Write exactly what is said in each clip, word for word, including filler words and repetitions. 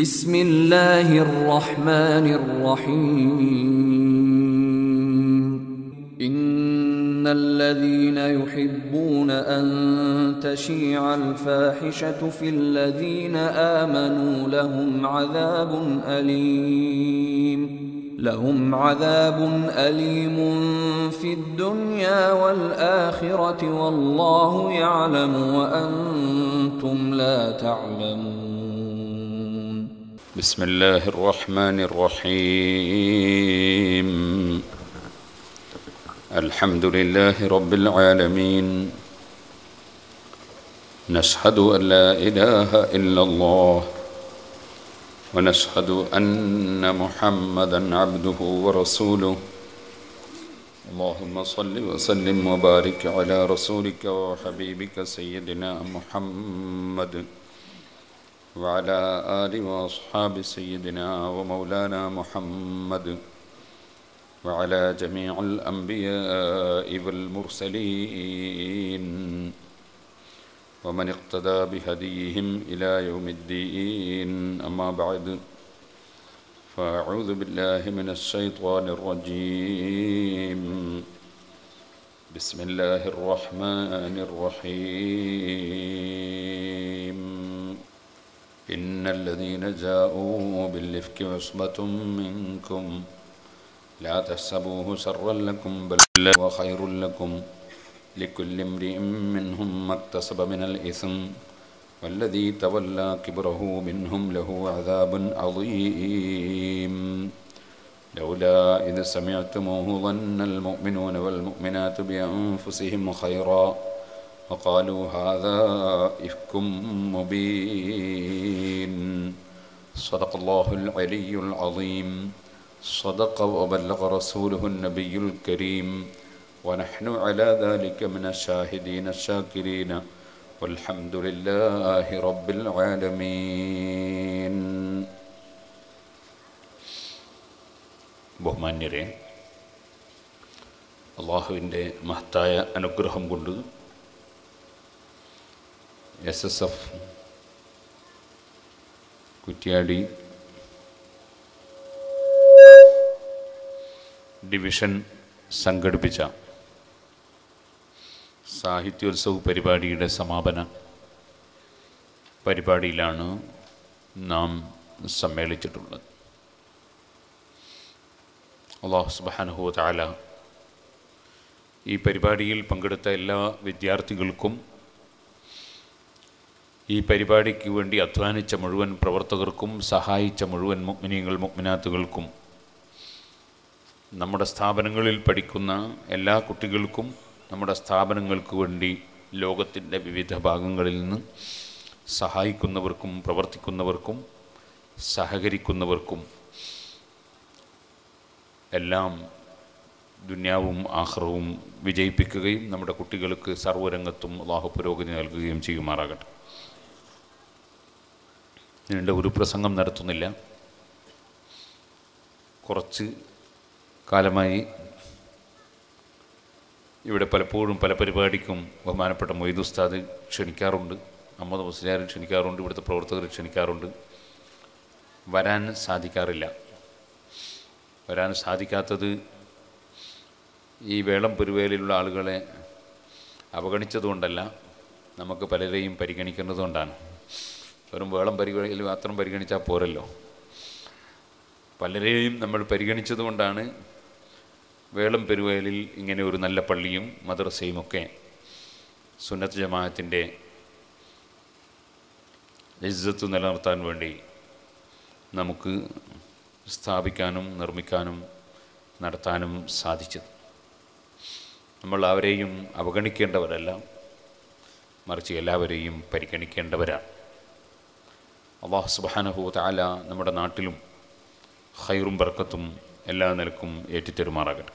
بسم الله الرحمن الرحيم إن الذين يحبون أن تشيع الفاحشة في الذين آمنوا لهم عذاب أليم لهم عذاب أليم في الدنيا والآخرة والله يعلم وأنتم لا تعلمون. بسم الله الرحمن الرحيم. الحمد لله رب العالمين. نشهد أن لا إله إلا الله ونشهد أن محمدًا عبده ورسوله. اللهم صل وسلم وبارك على رسولك وحبيبك سيدنا محمد وعلى آله وأصحاب سيدنا ومولانا محمد وعلى جميع الأنبياء والمرسلين ومن اقتدى بهديهم إلى يوم الدين. أما بعد فأعوذ بالله من الشيطان الرجيم. بسم الله الرحمن الرحيم. إن الذين جاءوا بالإفك عصبة منكم لا تحسبوه شرا لكم بل هو خير لكم لكل امرئ منهم ما اكتسب من الإثم والذي تولى كبره منهم له عذاب عظيم. لولا إذ سمعتموه ظن المؤمنون والمؤمنات بأنفسهم خيرا وقالوا هذا إفك مبين. صدق الله العلي العظيم. صدق وبلغ رسوله النبي الكريم. ونحن على ذلك من الشاهدين الشاكرين والحمد لله رب العالمين. ബഹുമാന്യരെ, അള്ളാഹുവിൻ്റെ മഹത്തായ അനുഗ്രഹം കൊണ്ട് S S F Kuttiady division സംഘടിപ്പിച്ച സാഹിത്യോത്സവ പരിപാടിയുടെ സമാപന പരിപാടിയിലാണ് നാം സമ്മേളിച്ചിട്ടുള്ളത്. അല്ലാഹു സുബ്ഹാനഹു വ തആല ഈ പരിപാടിയിൽ പങ്കെടുത്ത എല്ലാ വിദ്യാർത്ഥികൾക്കും ഈ പരിപാടിക്ക് വേണ്ടി അധ്വാനിച്ച മുഴുവൻ പ്രവർത്തകർക്കും സഹായിച്ച മുഴുവൻ മുഅ്മിനീങ്ങൾ മുഅ്മിനാത്തുകൾക്കും നമ്മുടെ സ്ഥാപനങ്ങളിൽ പഠിക്കുന്ന എല്ലാ കുട്ടികൾക്കും നമ്മുടെ സ്ഥാപനങ്ങൾക്ക് വേണ്ടി ലോകത്തിൻ്റെ വിവിധ ഭാഗങ്ങളിൽ നിന്ന് സഹായിക്കുന്നവർക്കും പ്രവർത്തിക്കുന്നവർക്കും സഹകരിക്കുന്നവർക്കും എല്ലാം ദുനിയാവും ആഖിറവും വിജയിപ്പിക്കുകയും നമ്മുടെ കുട്ടികൾക്ക് സർവ്വരംഗത്തും അല്ലാഹു പുരോഗതി നൽകുകയും ചെയ്യുമാറാകട്ടെ. നീണ്ട ഒരു പ്രസംഗം നടത്തുന്നില്ല. കുറച്ച് കാലമായി ഇവിടെ പലപ്പോഴും പല പരിപാടിക്കും ബഹുമാനപ്പെട്ട മൊയ്തു ഉസ്താദ് ക്ഷണിക്കാറുണ്ട്, അഹമ്മദ് മുസ്ലിയാർ ക്ഷണിക്കാറുണ്ട്, ഇവിടുത്തെ പ്രവർത്തകർ ക്ഷണിക്കാറുണ്ട്. വരാൻ സാധിക്കാറില്ല. വരാൻ സാധിക്കാത്തത് ഈ വേളം പെരുവേലിലുള്ള ആളുകളെ അവഗണിച്ചതുകൊണ്ടല്ല, നമുക്ക് പലരെയും പരിഗണിക്കുന്നതുകൊണ്ടാണ്. വെറും വേളം പരിവേലിൽ മാത്രം പരിഗണിച്ചാൽ പോരല്ലോ, പലരെയും നമ്മൾ പരിഗണിച്ചതുകൊണ്ടാണ് വേളം പെരുവയലിൽ ഇങ്ങനെ ഒരു നല്ല പള്ളിയും മദ്രസയുമൊക്കെ സുന്നത്ത് ജമാഅത്തിൻ്റെ ഇസ്സത്ത് നിലനിർത്താൻ വേണ്ടി നമുക്ക് സ്ഥാപിക്കാനും നിർമ്മിക്കാനും നടത്താനും സാധിച്ചത്. നമ്മൾ അവരെയും അവഗണിക്കേണ്ടവരല്ല, മറിച്ച് എല്ലാവരെയും പരിഗണിക്കേണ്ടവരാണ്. അല്ലാഹു സുബ്ഹാനഹു വ തആല നമ്മുടെ നാട്ടിലും ഖൈറും ബർക്കത്തും എല്ലാ നിലക്കും ഏറ്റിത്തരുമാറാകട്ടെ.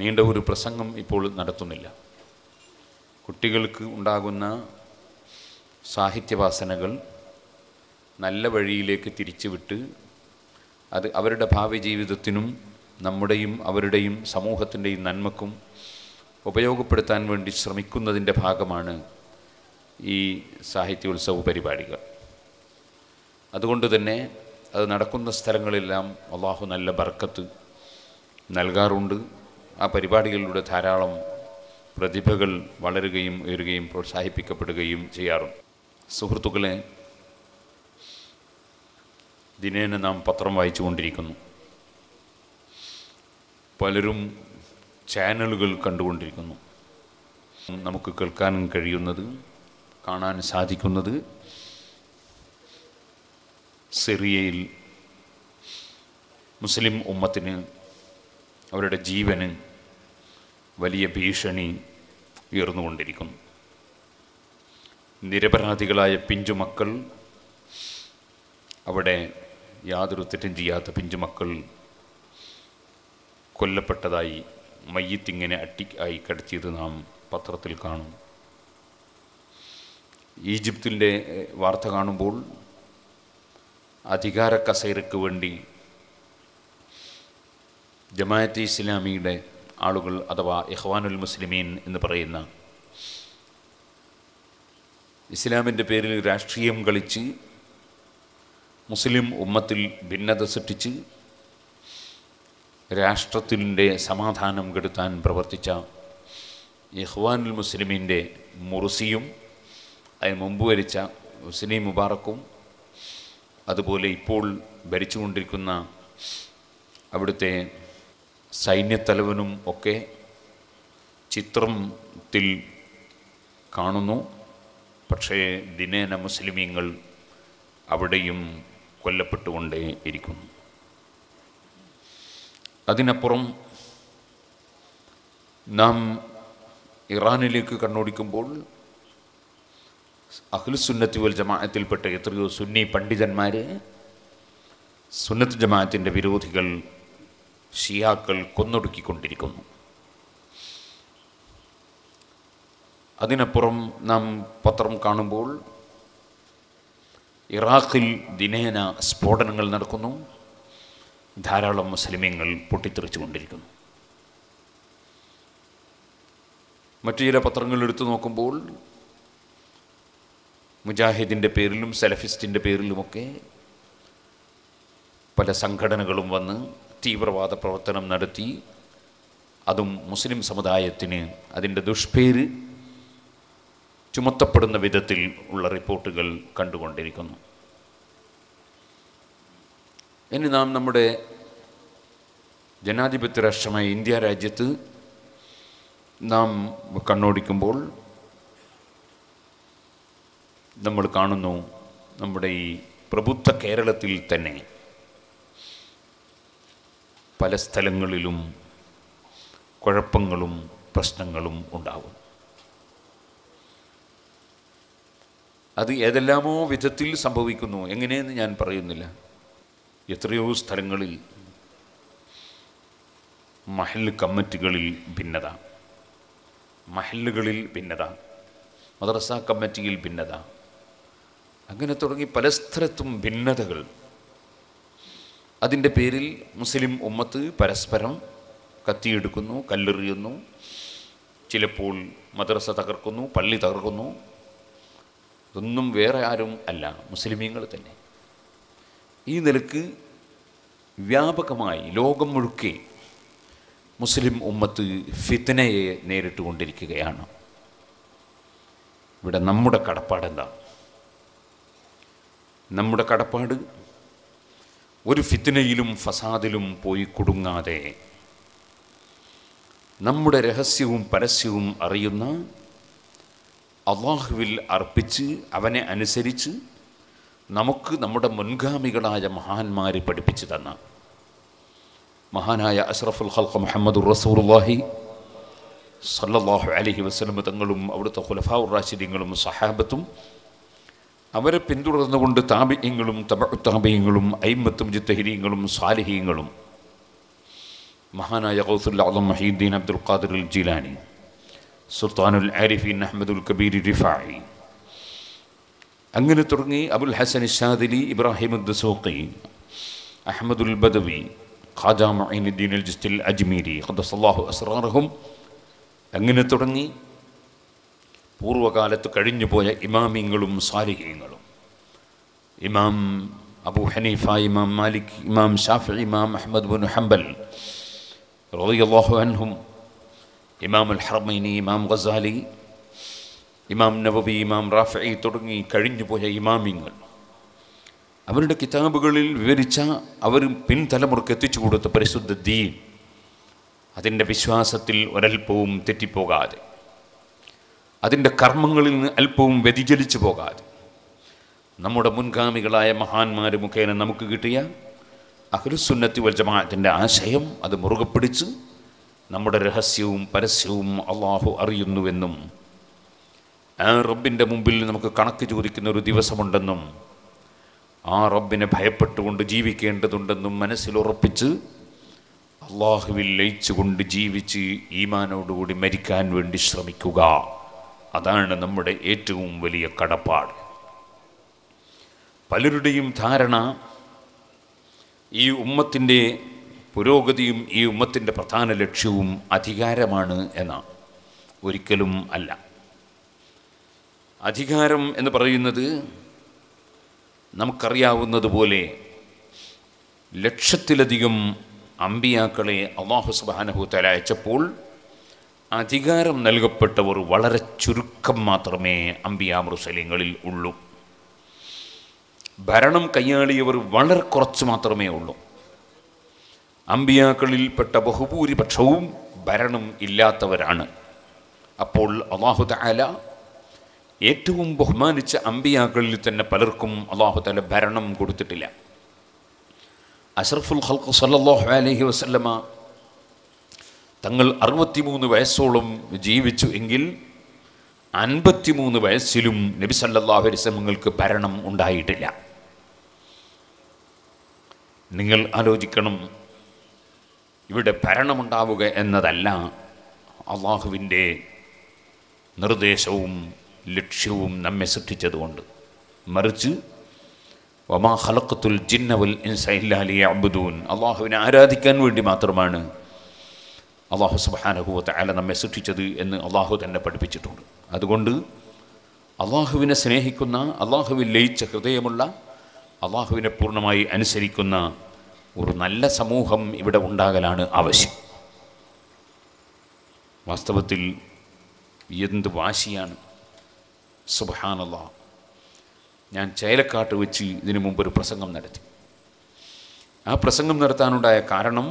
നീണ്ട ഒരു പ്രസംഗം ഇപ്പോൾ നടത്തുന്നില്ല. കുട്ടികൾക്ക് ഉണ്ടാകുന്ന സാഹിത്യവാസനകൾ നല്ല വഴിയിലേക്ക് തിരിച്ചുവിട്ട് അത് അവരുടെ ഭാവി ജീവിതത്തിനും നമ്മുടെയും അവരുടെയും സമൂഹത്തിൻ്റെയും നന്മക്കും ഉപയോഗപ്പെടുത്താൻ വേണ്ടി ശ്രമിക്കുന്നതിൻ്റെ ഭാഗമാണ് ഈ സാഹിത്യോത്സവ പരിപാടികൾ. അതുകൊണ്ട് തന്നെ അത് നടക്കുന്ന സ്ഥലങ്ങളെല്ലാം അള്ളാഹു നല്ല ബർക്കത്ത് നൽകാറുണ്ട്. ആ പരിപാടികളിലൂടെ ധാരാളം പ്രതിഭകൾ വളരുകയും ഉയരുകയും പ്രോത്സാഹിപ്പിക്കപ്പെടുകയും ചെയ്യാറുണ്ട്. സുഹൃത്തുക്കളെ, ദിനേന നാം പത്രം വായിച്ചു കൊണ്ടിരിക്കുന്നു, പലരും ചാനലുകൾ കണ്ടുകൊണ്ടിരിക്കുന്നു. നമുക്ക് കേൾക്കാൻ കഴിയുന്നത്, കാണാൻ സാധിക്കുന്നത് സിറിയയിൽ മുസ്ലിം ഉമ്മത്തിന് അവരുടെ ജീവന് വലിയ ഭീഷണി ഉയർന്നുകൊണ്ടിരിക്കുന്നു. നിരപരാധികളായ പിഞ്ചുമക്കൾ, അവിടെ യാതൊരു തെറ്റും ചെയ്യാത്ത പിഞ്ചുമക്കൾ കൊല്ലപ്പെട്ടതായി, മയ്യത്തിങ്ങനെ അട്ടിക്കായി കടിച്ചത് നാം പത്രത്തിൽ കാണും. ഈജിപ്തിൻ്റെ വാർത്ത കാണുമ്പോൾ അധികാര കസേരയ്ക്ക് വേണ്ടി ജമാഅത്തെ ഇസ്ലാമിയുടെ ആളുകൾ അഥവാ ഇഖ്വാനുൽ മുസ്ലിമീൻ എന്ന് പറയുന്ന ഇസ്ലാമിൻ്റെ പേരിൽ രാഷ്ട്രീയം കളിച്ച് മുസ്ലിം ഉമ്മത്തിൽ ഭിന്നത സൃഷ്ടിച്ച് രാഷ്ട്രത്തിൻ്റെ സമാധാനം കെടുത്താൻ പ്രവർത്തിച്ച ഇഖ്വാനുൽ മുസ്ലിമീൻ്റെ മുർസിയും അതിന് മുമ്പ് ഭരിച്ച ഹുസ്നി മുബാറക്കും അതുപോലെ ഇപ്പോൾ ഭരിച്ചുകൊണ്ടിരിക്കുന്ന അവിടുത്തെ സൈന്യത്തലവനും ഒക്കെ ചിത്രത്തിൽ കാണുന്നു. പക്ഷേ ദിനേന മുസ്ലിമീങ്ങൾ അവിടെയും കൊല്ലപ്പെട്ടുകൊണ്ടേ ഇരിക്കുന്നു. അതിനപ്പുറം നാം ഇറാനിലേക്ക് കണ്ണോടിക്കുമ്പോൾ അഹ്ലുസുന്നത്തി വൽ ജമാഅത്തിൽപ്പെട്ട എത്രയോ സുന്നി പണ്ഡിതന്മാർ, സുന്നത്ത് ജമാഅത്തിൻ്റെ വിരോധികൾ, ഷിയാക്കൾ കൊന്നൊടുക്കിക്കൊണ്ടിരിക്കുന്നു. അതിനപ്പുറം നാം പത്രം കാണുമ്പോൾ ഇറാഖിൽ ദിനേന സ്ഫോടനങ്ങൾ നടക്കുന്നു, ധാരാളം മുസ്ലിമീങ്ങൾ പൊട്ടിത്തെറിച്ചു കൊണ്ടിരിക്കുന്നു. മറ്റു ചില പത്രങ്ങൾ എടുത്തു നോക്കുമ്പോൾ മുജാഹിദിൻ്റെ പേരിലും സെലഫിസ്റ്റിൻ്റെ പേരിലുമൊക്കെ പല സംഘടനകളും വന്ന് തീവ്രവാദ പ്രവർത്തനം നടത്തി, അതും മുസ്ലിം സമുദായത്തിന് അതിൻ്റെ ദുഷ്പേര് ചുമത്തപ്പെടുന്ന വിധത്തിൽ ഉള്ള റിപ്പോർട്ടുകൾ കണ്ടുകൊണ്ടിരിക്കുന്നു. ഇനി നാം നമ്മുടെ ജനാധിപത്യ രാഷ്ട്രമായ ഇന്ത്യ രാജ്യത്ത് നാം കണ്ണോടിക്കുമ്പോൾ നമ്മൾ കാണുന്നു, നമ്മുടെ ഈ പ്രബുദ്ധ കേരളത്തിൽ തന്നെ പല സ്ഥലങ്ങളിലും കുഴപ്പങ്ങളും പ്രശ്നങ്ങളും ഉണ്ടാകും. അത് ഏതെല്ലാമോ വിധത്തിൽ സംഭവിക്കുന്നു. എങ്ങനെയെന്ന് ഞാൻ പറയുന്നില്ല. എത്രയോ സ്ഥലങ്ങളിൽ മഹല്ല് കമ്മിറ്റികളിൽ ഭിന്നത, മഹല്ലുകളിൽ ഭിന്നത, മദ്രസ കമ്മിറ്റിയിൽ ഭിന്നത, അങ്ങനെ തുടങ്ങി പല സ്ഥലത്തും ഭിന്നതകൾ. അതിൻ്റെ പേരിൽ മുസ്ലിം ഉമ്മത്ത് പരസ്പരം കത്തിയെടുക്കുന്നു, കല്ലെറിയുന്നു, ചിലപ്പോൾ മദ്രസ തകർക്കുന്നു, പള്ളി തകർക്കുന്നു. ഇതൊന്നും വേറെ ആരും അല്ല, മുസ്ലിമീങ്ങൾ തന്നെ. ഈ നിലക്ക് വ്യാപകമായി ലോകം മുഴുക്കെ മുസ്ലിം ഉമ്മത്ത് ഫിത്നയെ നേരിട്ടുകൊണ്ടിരിക്കുകയാണ്. ഇവിടെ നമ്മുടെ കടപ്പാടെന്താണ്? നമ്മുടെ കടപ്പാട് ഒരു ഫിത്നയിലും ഫസാദിലും പോയി കുടുങ്ങാതെ നമ്മുടെ രഹസ്യവും പരസ്യവും അറിയുന്ന, അള്ളാഹുവിൽ അർപ്പിച്ച് അവനെ അനുസരിച്ച് നമുക്ക് നമ്മുടെ മുൻഗാമികളായ മഹാന്മാർ പഠിപ്പിച്ചു തന്ന മഹാനായ അഷ്റഫുൽ ഖൽഖ് മുഹമ്മദ് റസൂലുള്ളാഹി സല്ലല്ലാഹു അലൈഹി വസല്ലം തങ്ങളും അവിടുത്തെ ഖുലഫാ റാഷിദീങ്ങളും സഹാബത്തും അവരെ പിന്തുടർന്നുകൊണ്ട് താബിഈങ്ങളും തബഉ താബിഈങ്ങളും അയിമത്തും ജിത്തഹരീങ്ങളും സാലിഹീങ്ങളും മഹാനായ ഗൗസുൽ അഅ്ളം മുഹീദ്ദീൻ അബ്ദുൽ ഖാദിർ അൽ ജീലാനി, സുൽത്താനുൽ ആരിഫീൻ അഹ്മദുൽ കബീർ റിഫാഇ, അങ്ങനെ തുടങ്ങി അബുൽ ഹസൻ ഇസ്സാദിലി, ഇബ്രാഹിം അദ്ദസൂഖി, അഹ്മദുൽ ബദവി, ഖാജ മുഈനുദ്ദീൻ അൽ ജിസ്തിൽ അജ്മീരി ഖദ്ദസല്ലാഹു അസ്റാറഹും, അങ്ങനെ തുടങ്ങി പൂർവ്വകാലത്ത് കഴിഞ്ഞുപോയ ഇമാമിങ്ങളും സാലിഹീങ്ങളും. ഇമാം Abu Hanifa, Imam Malik, Imam Shafi'i, Imam Ahmad ibn Hanbal, radiyallahu anhum, Imam al-Haramaini, Imam Ghazali, Imam Nawawi, Imam Rafi'i, തുടങ്ങി കഴിഞ്ഞു പോയ ഇമാമിങ്ങൾ അവരുടെ കിതാബുകളിൽ വിവരിച്ച അവർ പിൻതലമുറക്ക് എത്തിച്ചു കൊടുത്ത പരിശുദ്ധ ദീൻ അതിൻ്റെ വിശ്വാസത്തിൽ ഒരൽപ്പവും തെറ്റിപ്പോകാതെ അതിൻ്റെ കർമ്മങ്ങളിൽ നിന്ന് അല്പവും വ്യതിചലിച്ചു പോകാതെ നമ്മുടെ മുൻഗാമികളായ മഹാന്മാർ മുഖേന നമുക്ക് കിട്ടിയ അഹ്ലുസുന്നത്തി വൽ ജമാഅത്തിൻ്റെ ആശയം അത് മുറുകെ പിടിച്ച് നമ്മുടെ രഹസ്യവും പരസ്യവും അള്ളാഹു അറിയുന്നുവെന്നും ആ റബ്ബിൻ്റെ മുമ്പിൽ നമുക്ക് കണക്ക് ചോദിക്കുന്ന ഒരു ദിവസമുണ്ടെന്നും ആ റബ്ബിനെ ഭയപ്പെട്ടുകൊണ്ട് ജീവിക്കേണ്ടതുണ്ടെന്നും മനസ്സിലുറപ്പിച്ച് അള്ളാഹുവിൽ ലയിച്ചുകൊണ്ട് ജീവിച്ച് ഈമാനോടുകൂടി മരിക്കാൻ വേണ്ടി ശ്രമിക്കുക. അതാണ് നമ്മുടെ ഏറ്റവും വലിയ കടപ്പാട്. പലരുടെയും ധാരണ ഈ ഉമ്മത്തിൻ്റെ പുരോഗതിയും ഈ ഉമ്മത്തിൻ്റെ പ്രധാന ലക്ഷ്യവും അധികാരമാണ് എന്നാണ്. ഒരിക്കലും അല്ല. അധികാരം എന്ന് പറയുന്നത് നമുക്കറിയാവുന്നതുപോലെ ലക്ഷത്തിലധികം അമ്പിയാക്കളെ അല്ലാഹു സുബ്ഹാനഹു തആല അയച്ചപ്പോൾ അധികാരം നൽകപ്പെട്ടവർ വളരെ ചുരുക്കം മാത്രമേ അമ്പിയാ മുർസലീങ്ങളിൽ ഉള്ളൂ. ഭരണം കൈയാളിയവർ വളരെ കുറച്ച് മാത്രമേ ഉള്ളൂ. അമ്പിയാക്കളിൽപ്പെട്ട ബഹുഭൂരിപക്ഷവും ഭരണം ഇല്ലാത്തവരാണ്. അപ്പോൾ അല്ലാഹു തആല ഏറ്റവും ബഹുമാനിച്ച അമ്പിയാക്കളിൽ തന്നെ പലർക്കും അല്ലാഹു തആല ഭരണം കൊടുത്തിട്ടില്ല. അഷ്റഫുൽ ഖൽഖ് സല്ലല്ലാഹു അലൈഹി വസല്ലമ തങ്ങൾ അറുപത്തിമൂന്ന് വയസ്സോളം ജീവിച്ചു എങ്കിൽ അൻപത്തിമൂന്ന് വയസ്സിലും നബി സല്ലല്ലാഹു അലൈഹി വസല്ലം നിങ്ങൾക്ക് ഭരണം ഉണ്ടായിട്ടില്ല. നിങ്ങൾ ആലോചിക്കണം, ഇവിടെ ഭരണമുണ്ടാവുക എന്നതല്ല അള്ളാഹുവിൻ്റെ നിർദ്ദേശവും ലക്ഷ്യവും നമ്മെ സൃഷ്ടിച്ചതുകൊണ്ട്. മറിച്ച് വമാ ഖലഖ്തുൽ ജിന്ന വൽ ഇൻസ ഇല്ലാ ലിയഅബ്ദൂൻ, അള്ളാഹുവിനെ ആരാധിക്കാൻ വേണ്ടി മാത്രമാണ് അള്ളാഹു സുബ്ഹാനഹു വ തആല നമ്മെ സൃഷ്ടിച്ചത് എന്ന് അള്ളാഹു തന്നെ പഠിപ്പിച്ചിട്ടുണ്ട്. അതുകൊണ്ട് അള്ളാഹുവിനെ സ്നേഹിക്കുന്ന, അള്ളാഹുവിൽ ലയിച്ച ഹൃദയമുള്ള, അള്ളാഹുവിനെ പൂർണ്ണമായി അനുസരിക്കുന്ന ഒരു നല്ല സമൂഹം ഇവിടെ ഉണ്ടാകലാണ് ആവശ്യം. വാസ്തവത്തിൽ എന്ത് വാശിയാണ്! സുബ്ഹാനല്ലാഹ്, ഞാൻ ചേലക്കാട്ട് വെച്ച് ഇതിനു മുമ്പ് ഒരു പ്രസംഗം നടത്തി. ആ പ്രസംഗം നടത്താനുണ്ടായ കാരണം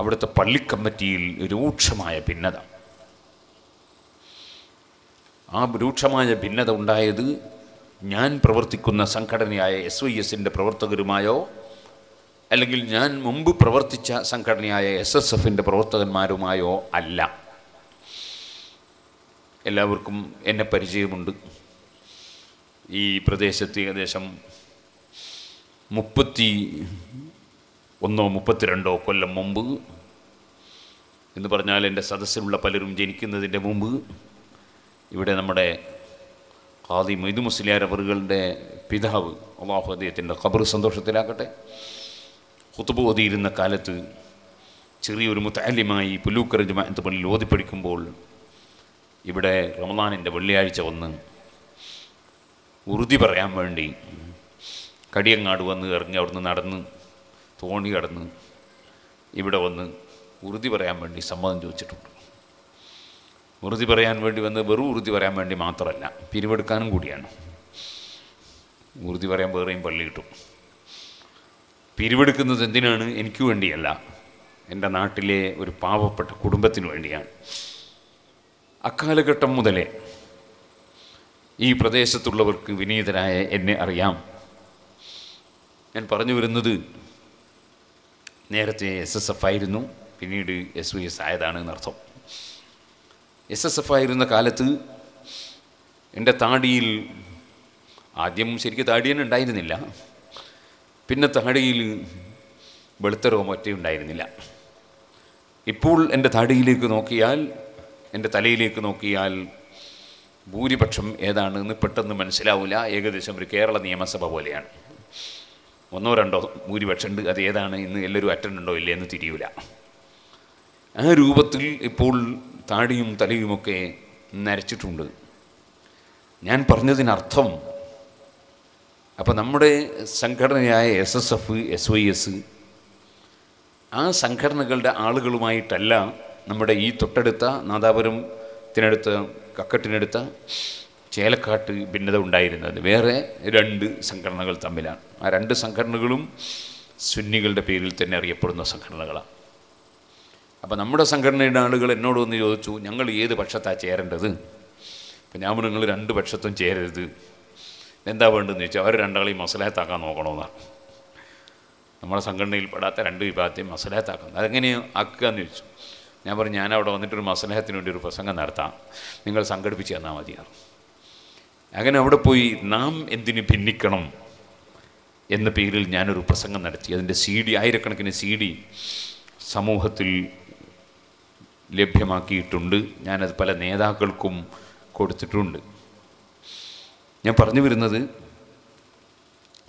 അവിടുത്തെ പള്ളിക്കമ്മിറ്റിയിൽ രൂക്ഷമായ ഭിന്നത. ആ രൂക്ഷമായ ഭിന്നത ഉണ്ടായത് ഞാൻ പ്രവർത്തിക്കുന്ന സംഘടനയായ എസ് വൈ എസിൻ്റെ പ്രവർത്തകരുമായോ അല്ലെങ്കിൽ ഞാൻ മുമ്പ് പ്രവർത്തിച്ച സംഘടനയായ എസ് എസ് എഫിൻ്റെ പ്രവർത്തകന്മാരുമായോ അല്ല. എല്ലാവർക്കും എന്നെ പരിചയമുണ്ട്. ഈ പ്രദേശത്ത് ഏകദേശം മുപ്പത്തി ഒന്നോ മുപ്പത്തിരണ്ടോ കൊല്ലം മുമ്പ്, എന്ന് പറഞ്ഞാൽ എൻ്റെ സദസ്സിലുള്ള പലരും ജനിക്കുന്നതിൻ്റെ മുമ്പ്, ഇവിടെ നമ്മുടെ ഖാദി മൊയ്തു മുസ്ലിയാർ അവറുകളുടെ പിതാവ് അല്ലാഹു അദ്ദേഹത്തിൻ്റെ ഖബർ സന്തോഷത്തിലാക്കട്ടെ, ഖുതുബ് ഓതിയിരുന്ന കാലത്ത് ചെറിയൊരു മുത്തഅല്ലിമായി പുല്ലൂക്കര ജമാഅത്ത് പള്ളിയിൽ ഓതിപ്പടിക്കുമ്പോൾ ഇവിടെ റമദാനിൻ്റെ വെള്ളിയാഴ്ച വന്ന് ഉറുദി പറയാൻ വേണ്ടി കടിയങ്ങാട് വന്ന് ഇറങ്ങി അവിടുന്ന് നടന്ന് തോണി കടന്ന് ഇവിടെ വന്ന് ഉറുദി പറയാൻ വേണ്ടി സമ്മതം ചോദിച്ചിട്ടുണ്ട്. ഉറുദി പറയാൻ വേണ്ടി വന്ന് വെറും ഉറുദി പറയാൻ വേണ്ടി മാത്രമല്ല, പിരിവെടുക്കാനും കൂടിയാണ്. ഉറുദി പറയാൻ വേറെയും പള്ളി കിട്ടും. പിരിവെടുക്കുന്നത് എന്തിനാണ്? എനിക്ക് വേണ്ടിയല്ല, എൻ്റെ നാട്ടിലെ ഒരു പാവപ്പെട്ട കുടുംബത്തിന് വേണ്ടിയാണ്. അക്കാലഘട്ടം മുതലേ ഈ പ്രദേശത്തുള്ളവർക്ക് വിനീതനായ എന്നെ അറിയാം. ഞാൻ പറഞ്ഞു വരുന്നത്, നേരത്തെ എസ് എസ് എഫ് ആയിരുന്നു, പിന്നീട് എസ് വി എസ് ആയതാണ് എന്നർത്ഥം. എസ് എസ് എഫ് ആയിരുന്ന കാലത്ത് എൻ്റെ താടിയിൽ, ആദ്യം ശരിക്കും താടി തന്നെ ഉണ്ടായിരുന്നില്ല, പിന്നെ താടിയിൽ വെളുത്ത രോമറ്റേ ഉണ്ടായിരുന്നില്ല. ഇപ്പോൾ എൻ്റെ താടിയിലേക്ക് നോക്കിയാൽ, എൻ്റെ തലയിലേക്ക് നോക്കിയാൽ ഭൂരിപക്ഷം ഏതാണെന്ന് പെട്ടെന്ന് മനസ്സിലാവില്ല. ഏകദേശം ഒരു കേരള നിയമസഭ പോലെയാണ്. ഒന്നോ രണ്ടോ ഭൂരിപക്ഷം ഉണ്ട്, അത് ഏതാണ് ഇന്ന് എല്ലാവരും അറ്റൻഡ് ഉണ്ടോ ഇല്ലേ എന്ന് തിരിയൂല. ആ രൂപത്തിൽ ഇപ്പോൾ താടിയും തലയുമൊക്കെ നരച്ചിട്ടുണ്ട്. ഞാൻ പറഞ്ഞതിനർത്ഥം ആ അപ്പോൾ നമ്മുടെ സംഘടനയായ S S F, S Y S, ആ സംഘടനകളുടെ ആളുകളുമായിട്ടല്ല നമ്മുടെ ഈ തൊട്ടടുത്ത നാദാപുരം ത്തിനടുത്ത്, കക്കട്ടിനടുത്ത ചേലക്കാട്ട് ഭിന്നത ഉണ്ടായിരുന്നത് വേറെ രണ്ട് സംഘടനകൾ തമ്മിലാണ്. ആ രണ്ട് സംഘടനകളും സുന്നികളുടെ പേരിൽ തന്നെ അറിയപ്പെടുന്ന സംഘടനകളാണ്. അപ്പോൾ നമ്മുടെ സംഘടനയുടെ ആളുകൾ എന്നോടൊന്ന് ചോദിച്ചു, ഞങ്ങൾ ഏത് പക്ഷത്താണ് ചേരേണ്ടത്? അപ്പം ഞാൻ നിങ്ങൾ രണ്ട് പക്ഷത്തും ചേരരുത്, എന്താ വേണ്ടതെന്ന് ചോദിച്ചാൽ അവർ രണ്ടാളെയും മസലഹത്താക്കാൻ നോക്കണമെന്നാണ്. നമ്മുടെ സംഘടനയിൽ പെടാത്ത രണ്ട് വിഭാഗത്തെയും മസലഹത്താക്കണം, അതെങ്ങനെയാണ് ആക്കുക എന്ന് ചോദിച്ചു. ഞാൻ പറഞ്ഞു, ഞാൻ അവിടെ വന്നിട്ടൊരു മസലഹത്തിന് വേണ്ടി ഒരു പ്രസംഗം നടത്താം, നിങ്ങൾ സംഘടിപ്പിച്ച് തന്നാൽ മതിയാണ്. അങ്ങനെ അവിടെ പോയി നാം എന്തിന് ഭിന്നിക്കണം എന്ന പേരിൽ ഞാനൊരു പ്രസംഗം നടത്തി. അതിൻ്റെ സി ഡി, ആയിരക്കണക്കിന് സി ഡി സമൂഹത്തിൽ ലഭ്യമാക്കിയിട്ടുണ്ട്. ഞാനത് പല നേതാക്കൾക്കും കൊടുത്തിട്ടുണ്ട്. ഞാൻ പറഞ്ഞു വരുന്നത്,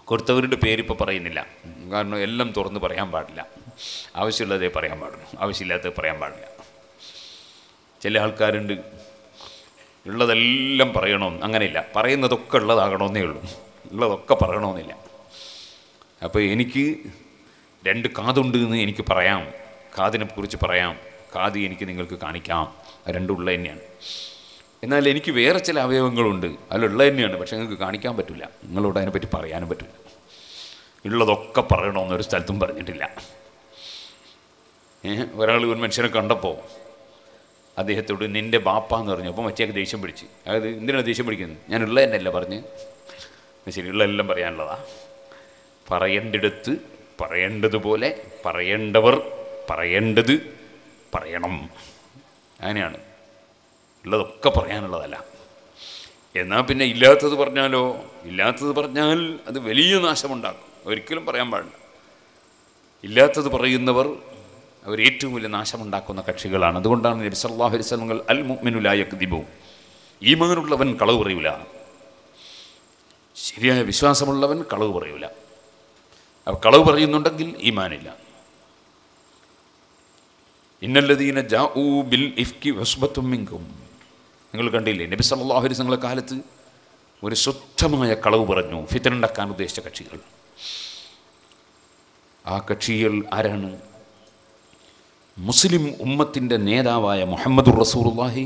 കൊടുത്തവരുടെ പേരിപ്പോൾ പറയുന്നില്ല, കാരണം എല്ലാം തുറന്ന് പറയാൻ പാടില്ല. ആവശ്യമുള്ളതേ പറയാൻ പാടുള്ളൂ, ആവശ്യമില്ലാത്തത് പറയാൻ പാടില്ല. ചില ആൾക്കാരുണ്ട് ഉള്ളതെല്ലാം പറയണമെന്ന്, അങ്ങനെയില്ല, പറയുന്നതൊക്കെ ഉള്ളതാകണമെന്നേ ഉള്ളൂ, ഉള്ളതൊക്കെ പറയണമെന്നില്ല. അപ്പോൾ എനിക്ക് രണ്ട് കാതുണ്ട് എന്ന് എനിക്ക് പറയാം, കാതിനെ കുറിച്ച് പറയാം, കാത് എനിക്ക് നിങ്ങൾക്ക് കാണിക്കാം, രണ്ടുള്ള തന്നെയാണ്. എന്നാൽ എനിക്ക് വേറെ ചില അവയവങ്ങളുണ്ട്, അതിലുള്ള തന്നെയാണ്, പക്ഷേ നിങ്ങൾക്ക് കാണിക്കാൻ പറ്റില്ല, നിങ്ങളോട് അതിനെപ്പറ്റി പറയാനും പറ്റില്ല. ഉള്ളതൊക്കെ പറയണമെന്നൊരു സ്ഥലത്തും പറഞ്ഞിട്ടില്ല. ഏഹ് ഒരാൾ ഒരു മനുഷ്യനെ കണ്ടപ്പോൾ അദ്ദേഹത്തോട് നിൻ്റെ ബാപ്പ എന്ന് പറഞ്ഞു. അപ്പോൾ മറ്റേക്ക് ദേഷ്യം പിടിച്ച്, അതായത് എന്തിനാണ് ദേഷ്യം പിടിക്കുന്നത്, ഞാനുള്ള തന്നെയല്ല പറഞ്ഞ്, ശരിയുള്ള എല്ലാം പറയാനുള്ളതാ. പറയേണ്ടിടത്ത് പറയേണ്ടതുപോലെ പറയേണ്ടവർ പറയേണ്ടത് പറയണം, അങ്ങനെയാണ്. ഉള്ളതൊക്കെ പറയാനുള്ളതല്ല. എന്നാൽ പിന്നെ ഇല്ലാത്തത് പറഞ്ഞാലോ, ഇല്ലാത്തത് പറഞ്ഞാൽ അത് വലിയ നാശമുണ്ടാക്കും, ഒരിക്കലും പറയാൻ പാടില്ല. ഇല്ലാത്തത് പറയുന്നവർ അവർ ഏറ്റവും വലിയ നാശമുണ്ടാക്കുന്ന കക്ഷികളാണ്. അതുകൊണ്ടാണ് നബി സല്ലല്ലാഹു അലൈഹി വസല്ലം അൽ മുഅ്മിനു ലാ യക്ദിബു, ഈമാനുള്ളവൻ കളവ് പറയൂല, ശരിയായ വിശ്വാസമുള്ളവൻ കളവ് പറയൂല. അപ്പോൾ കളവ് പറയുന്നുണ്ടെങ്കിൽ ഈമാനില്ല. ഇന്നല്ലദീന ജാഊ ബിൽ ഇഫ്കി വസ്ബത്തും മിൻകും, നിങ്ങൾ കണ്ടില്ലേ നബി സല്ലല്ലാഹു അലൈഹി വസല്ലം കാലത്ത് ഒരു ശുദ്ധമായ കളവ് പറഞ്ഞു ഫിത്ന ഉണ്ടാക്കാൻ ഉദ്ദേശിച്ച കക്ഷികൾ. ആ കക്ഷികൾ ആരാണ്? മുസ്ലിം ഉമ്മത്തിൻ്റെ നേതാവായ മുഹമ്മദുർ റസൂലുള്ളാഹി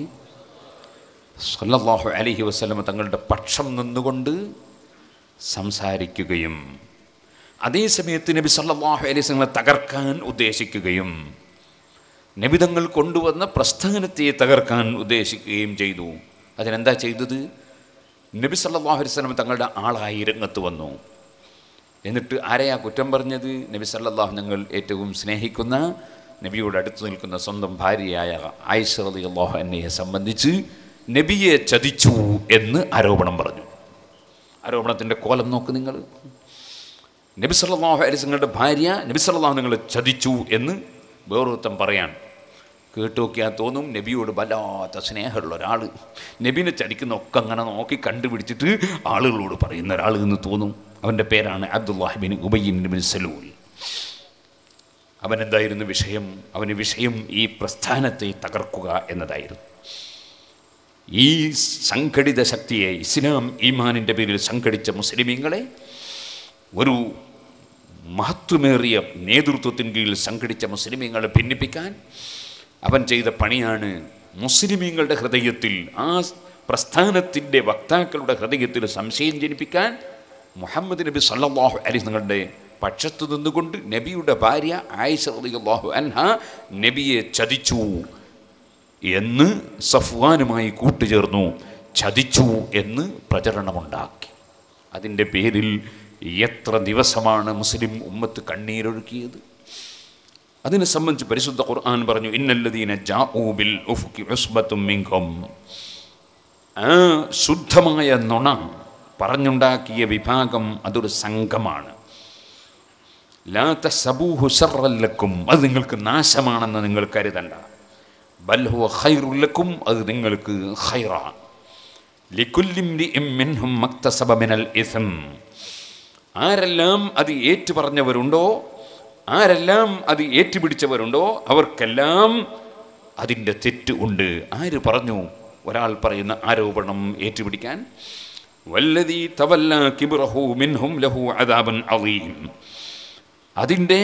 സല്ലല്ലാഹു അലൈഹി വസല്ലം തങ്ങളുടെ പക്ഷം നിന്നുകൊണ്ട് സംസാരിക്കുകയും അതേസമയത്ത് നബി സല്ലല്ലാഹു അലൈഹി വസല്ലം തകർക്കാൻ ഉദ്ദേശിക്കുകയും നബി തങ്ങൾ കൊണ്ടുവന്ന പ്രസ്ഥാനത്തെ തകർക്കാൻ ഉദ്ദേശിക്കുകയും ചെയ്തു. അതിനെന്താ ചെയ്തത്? നബി സല്ലല്ലാഹു അലൈഹി വസല്ലം തങ്ങളുടെ ആളായി രംഗത്ത് വന്നു. എന്നിട്ട് ആരെയാ കുറ്റം പറഞ്ഞത്? നബി സല്ലല്ലാഹു ഞങ്ങൾ ഏറ്റവും സ്നേഹിക്കുന്ന നബിയോട് അടുത്ത് നിൽക്കുന്ന സ്വന്തം ഭാര്യയായ ആയിഷ റളിയല്ലാഹു അൻഹയെ സംബന്ധിച്ച് നബിയെ ചതിച്ചു എന്ന് ആരോപണം പറഞ്ഞു. ആരോപണത്തിൻ്റെ കോലം നോക്ക് നിങ്ങൾ. നബി സല്ലല്ലാഹു അലൈഹി വസല്ലമയുടെ ഭാര്യ നബി സല്ലല്ലാഹു നിങ്ങൾ ചതിച്ചു എന്ന് വേറൊരുത്തം പറയാൻ കേട്ടുനോക്കിയാൽ തോന്നും നബിയോട് വല്ലാത്ത സ്നേഹമുള്ള ഒരാൾ നബിനെ ചതിക്കുന്ന ഒക്കെ അങ്ങനെ നോക്കി കണ്ടുപിടിച്ചിട്ട് ആളുകളോട് പറയുന്ന ഒരാൾ എന്ന് തോന്നും. അവൻ്റെ പേരാണ് അബ്ദുല്ലാഹി ബിൻ ഉബയ്യ് ബിൻ സലൂൽ. അവനെന്തായിരുന്നു വിഷയം? അവന് വിഷയം ഈ പ്രസ്ഥാനത്തെ തകർക്കുക എന്നതായിരുന്നു. ഈ സംഘടിത ശക്തിയെ, ഇസ്ലാം ഈമാനിൻ്റെ പേരിൽ സംഘടിച്ച മുസ്ലിമീങ്ങളെ, ഒരു മഹത്വമേറിയ നേതൃത്വത്തിന് കീഴിൽ സംഘടിച്ച മുസ്ലിമീങ്ങളെ ഭിന്നിപ്പിക്കാൻ അവൻ ചെയ്ത പണിയാണ്. മുസ്ലിമീങ്ങളുടെ ഹൃദയത്തിൽ, ആ പ്രസ്ഥാനത്തിൻ്റെ വക്താക്കളുടെ ഹൃദയത്തിൽ സംശയം ജനിപ്പിക്കാൻ മുഹമ്മദ് നബി സല്ലല്ലാഹു അലൈഹി വസല്ലമയുടെ പക്ഷത്തു നിന്നുകൊണ്ട് നബിയുടെ ഭാര്യ ആയിഷ റളിയല്ലാഹു അൻഹ നബിയെ ചതിച്ചു എന്ന് സഫ്വാനുമായി കൂട്ടുചേർന്നു ചതിച്ചു എന്ന് പ്രചരണമുണ്ടാക്കി. അതിൻ്റെ പേരിൽ എത്ര ദിവസമാണ് മുസ്ലിം ഉമ്മത്ത് കണ്ണീരൊഴുക്കിയത്. അതിനെ സംബന്ധിച്ച് പരിശുദ്ധ ഖുർആൻ പറഞ്ഞു, ഇന്നല്ലദീന ജാഊ ബിൽ ഉഫ്ഖി ഉസ്ബത്തും മിൻകും, ആ ശുദ്ധമായ നുണ പറഞ്ഞുണ്ടാക്കിയ വിഭാഗം അതൊരു സംഘമാണ്. ലാ തസബൂഹു ശർറൻ ലക്കും, അത് നിങ്ങൾക്ക് നാശമാണെന്ന് നിങ്ങൾ കരുതണ്ട. ബൽ ഹുവ ഖൈറുൻ ലക്കും, അത് നിങ്ങൾക്ക് ഖൈറാണ്. ലികുല്ലി ഇംരിഇം മിൻഹും മക്തസബ മിനൽ ഇസ്ം, ആരെല്ലാം അത് ഏറ്റുപറഞ്ഞവരുണ്ടോ, ആരെല്ലാം അത് ഏറ്റുപിടിച്ചവരുണ്ടോ അവർക്കെല്ലാം അതിൻ്റെ തെറ്റ് ഉണ്ട്. ആര് പറഞ്ഞു? ഒരാൾ പറയുന്ന ആരോപണം ഏറ്റുപിടിക്കാൻ وَالَّذِي تَوَلَّا كِبْرَهُ مِنْهُمْ لَهُ عَذَابٌ عَظِيمٌ Adinde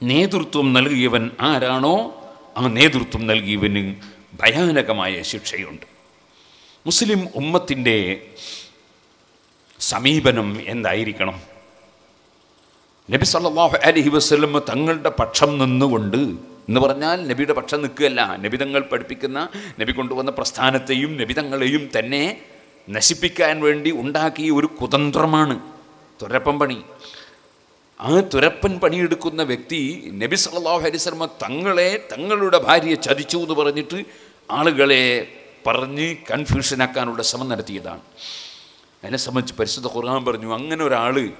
Nedurtum Nalgivan Arano, and Nedurtum Nalgivan Bayanakamaya Shipshayund. Muslim Ummatinde Samibanum in the Irikanum. Nabi Sallallahu Alaihi Wasallam Tangled Pacham Nundu. Navarnal, Nebida Pachanakella, Nebidangal Perpicana, Nebicondu on the Prastanatheum, Nebidangalayum Tene, Nasipika and Vendi, Undaki, Uru Kutandraman, to Repampani. Ah, to Repampani Kudna Vecti, Nebisalla Hadisarma Tangale, Tangaluda Bari, Chadichu, the Varanitri, Alagale, Parni, Confusion Akan, the Samanatiadan. And as much person the Koran, Bernuangan or Ali.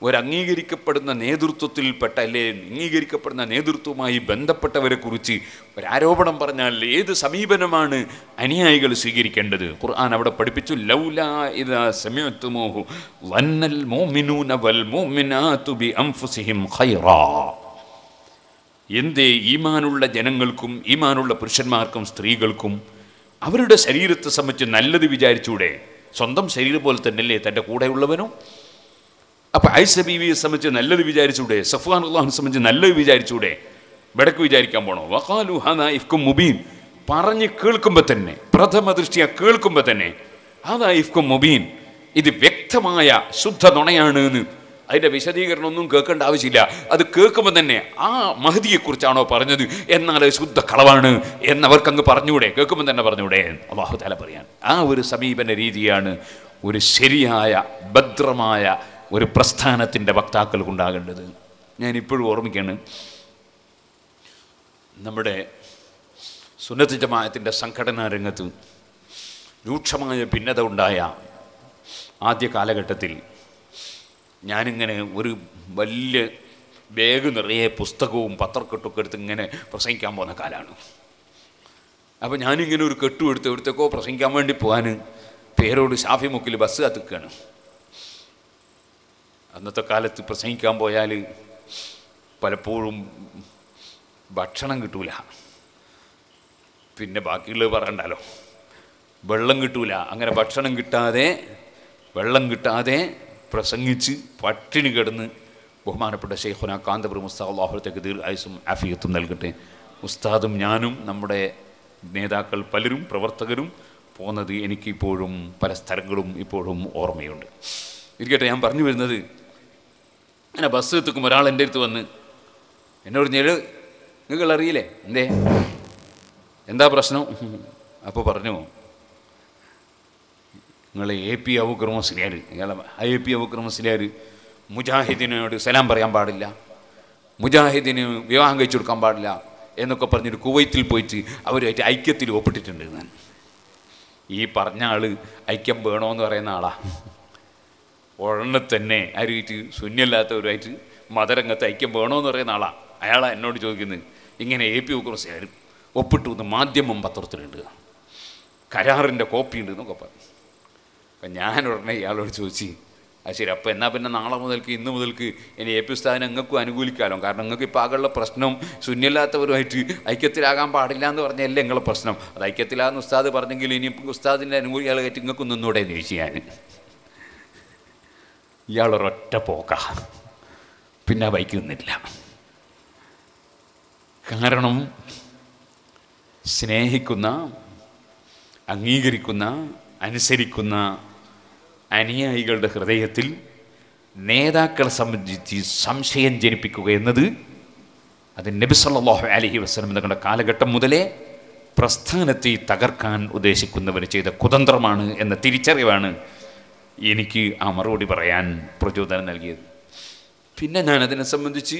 Where അംഗീകരിക്കപ്പെടുന്ന നേതൃത്വത്തിൽപ്പെട്ടല്ലേ അംഗീകരിക്കപ്പെടുന്ന നേതൃത്വമായി ബന്ധപ്പെട്ടവരെ കുറിച്ച് ഒരു ആരോപണം പറഞ്ഞാൽ ഏത് സമീപനമാണ് അനുയായികൾ സ്വീകരിക്കേണ്ടത് ഖുർആൻ അവിടെ പഠിപ്പിച്ചു ലൗലാ ഇദാ സമീഅതുമൂഹു വന്നൽ മുഅ്മിനൂന വൽ മുഅ്മിനാതു ബി അൻഫുസിഹിം ഖൈറാ എന്തേ ഈമാനുള്ള ജനങ്ങൾക്കും ഈമാനുള്ള പുരുഷന്മാർക്കും സ്ത്രീകൾക്കും അവരുടെ ശരീരത്തെ സംബന്ധിച്ച് നല്ലത് വിചാരിച്ചൂടെ സ്വന്തം ശരീരം പോലെ തന്നെല്ലേ തന്റെ കൂടെയുള്ളവനോ അപ്പോൾ ഐസ ബിവിയെ സംബന്ധിച്ച് നല്ലത് വിചാരിച്ചൂടെ സഫ്വാൻ അല്ലാഹുവിനെ സംബന്ധിച്ച് നല്ലത് വിചാരിച്ചൂടെ വടക്ക് വിചാരിക്കാൻ പോണോ വഖാലു ഹദാ ഇഫ്കും മുബീൻ പറഞ്ഞു കേൾക്കുമ്പോൾ തന്നെ പ്രഥമ ദൃഷ്ടിയാ കേൾക്കുമ്പോൾ തന്നെ ഹദാ ഇഫ്കും മുബീൻ ഇത് വ്യക്തമായ ശുദ്ധ നുണയാണ് എന്ന് അതിന്റെ വിശദീകരണമൊന്നും കേൾക്കേണ്ട ആവശ്യമില്ല അത് കേൾക്കുമ്പോൾ തന്നെ ആ മഹദിയെ കുറിച്ചാണോ പറഞ്ഞത് എന്നാൽ ശുദ്ധ കളവാണ് എന്നവർക്കങ്ങ് പറഞ്ഞൂടെ കേൾക്കുമ്പോൾ തന്നെ പറഞ്ഞൂടെ അല്ലാഹു തആല പറയാൻ ആ ഒരു സമീപന രീതിയാണ് ഒരു ശരിയായ ഭദ്രമായ ഒരു പ്രസ്ഥാനത്തിന്റെ വക്താക്കൾ ഉണ്ടാകേണ്ടത് ഞാൻ ഇപ്പോഴും ഓർമ്മിക്കുകയാണ് നമ്മുടെ സുന്നത്ത് ജമാഅത്തിന്റെ സംഘടനാ രംഗത്ത് രൂക്ഷമായ ഭിന്നത ഉണ്ടായ ആദ്യ കാലഘട്ടത്തിൽ ഞാൻ ഇങ്ങനെ ഒരു വലിയ ബാഗ് നിറയെ പുസ്തകവും പത്രക്കെട്ടൊക്കെ എടുത്ത് ഇങ്ങനെ പ്രസംഗിക്കാൻ പോകുന്ന കാലമാണ് അപ്പോൾ ഞാനിങ്ങനെ ഒരു കെട്ടു എടുത്ത് എവിടത്തേക്കോ പ്രസംഗിക്കാൻ വേണ്ടി പോകാൻ പേരോട് ഷാഫി മുക്കിൽ ബസ് കാത്തുകയാണ് അന്നത്തെ കാലത്ത് പ്രസംഗിക്കാൻ പോയാൽ പലപ്പോഴും ഭക്ഷണം കിട്ടൂല പിന്നെ ബാക്കിയുള്ളത് പറയണ്ടല്ലോ വെള്ളം കിട്ടൂല അങ്ങനെ ഭക്ഷണം കിട്ടാതെ വെള്ളം കിട്ടാതെ പ്രസംഗിച്ച് പട്ടിണി കിടന്ന് ബഹുമാനപ്പെട്ട ശൈഖുന കാന്തപുരം ഉസ്താദ് അല്ലാഹു തഖദീർ ആയുസും ആഫിയത്തും നൽകട്ടെ ഉസ്താദും ഞാനും നമ്മുടെ നേതാക്കൾ പലരും പ്രവർത്തകരും പോകുന്നത് എനിക്കിപ്പോഴും പല സ്ഥലങ്ങളും ഇപ്പോഴും ഓർമ്മയുണ്ട് ഇരിക്കട്ടെ ഞാൻ പറഞ്ഞു വരുന്നത് അങ്ങനെ ബസ് എത്തുക്കും ഒരാൾ എൻ്റെ അടുത്ത് വന്ന് എന്നോട് ഞെള് നിങ്ങൾ അറിയില്ലേ എന്തേ എന്താ പ്രശ്നം അപ്പോൾ പറഞ്ഞു നിങ്ങൾ എ പി അബൂക്രമസിലാർ എ പി അബൂക്രമസിലാർ മുജാഹിദിനോട് സലാം പറയാൻ പാടില്ല മുജാഹിദിന് വിവാഹം കഴിച്ചു കൊടുക്കാൻ പാടില്ല എന്നൊക്കെ പറഞ്ഞിട്ട് കുവൈത്തിൽ പോയിട്ട് അവരുമായിട്ട് ഐക്യത്തിൽ ഒപ്പിട്ടിട്ടുണ്ട് ഞാൻ ഈ പറഞ്ഞ ആൾ ഐക്യം വേണമെന്ന് പറയുന്ന ആളാണ് ഉടനെ തന്നെ ആരുമായിട്ട് ശൂന്യമില്ലാത്തവരുമായിട്ട് മതരംഗത്ത് ഐക്യം വേണമെന്ന് പറയുന്ന ആളാണ് അയാളാണ് എന്നോട് ചോദിക്കുന്നത് ഇങ്ങനെ എ പി കുറിച്ച് ആരും ഒപ്പിട്ടു എന്ന് മാധ്യമം പത്രത്തിലുണ്ട് കരാറിൻ്റെ കോപ്പി ഉണ്ട് എന്നൊക്കെ പറഞ്ഞു അപ്പം ഞാൻ ഉടനെ ഇയാളോട് ചോദിച്ചു അത് ശരി അപ്പോൾ എന്നാൽ പിന്നെ നാളെ മുതൽക്ക് ഇന്ന് മുതൽക്ക് ഇനി എ പി സ്ഥാനം നിങ്ങൾക്കും അനുകൂലിക്കാമല്ലോ കാരണം നിങ്ങൾക്ക് ഇപ്പോൾ ആകെയുള്ള പ്രശ്നം ശൂന്യമില്ലാത്തവരുമായിട്ട് ഐക്യത്തിലാകാൻ പാടില്ല എന്ന് പറഞ്ഞല്ലേ നിങ്ങളുടെ പ്രശ്നം അത് ഐക്യത്തിലാകുന്ന ഉസ്താദ് പറഞ്ഞെങ്കിൽ ഇനി ഉസ്താദിൻ്റെ അനുകൂലികളെ കയറ്റി നിങ്ങൾക്ക് നിന്നൂടെ എന്ന് ചോദിച്ചു ഞാൻ ഇയാളൊരൊറ്റ പോക്ക പിന്നെ ആ ബൈക്ക് നിന്നില്ല കാരണം സ്നേഹിക്കുന്ന അംഗീകരിക്കുന്ന അനുസരിക്കുന്ന അനുയായികളുടെ ഹൃദയത്തിൽ നേതാക്കളെ സംബന്ധിച്ച് സംശയം ജനിപ്പിക്കുക എന്നത് അത് നബി സല്ലല്ലാഹു അലൈഹി വസല്ലം തങ്ങളുടെ കാലഘട്ടം മുതലേ പ്രസ്ഥാനത്തെ തകർക്കാൻ ഉദ്ദേശിക്കുന്നവർ ചെയ്ത കുതന്ത്രമാണ് എന്ന തിരിച്ചറിവാണ് എനിക്ക് ആ മറുപടി പറയാൻ പ്രചോദനം നൽകിയത് പിന്നെ ഞാനതിനെ സംബന്ധിച്ച്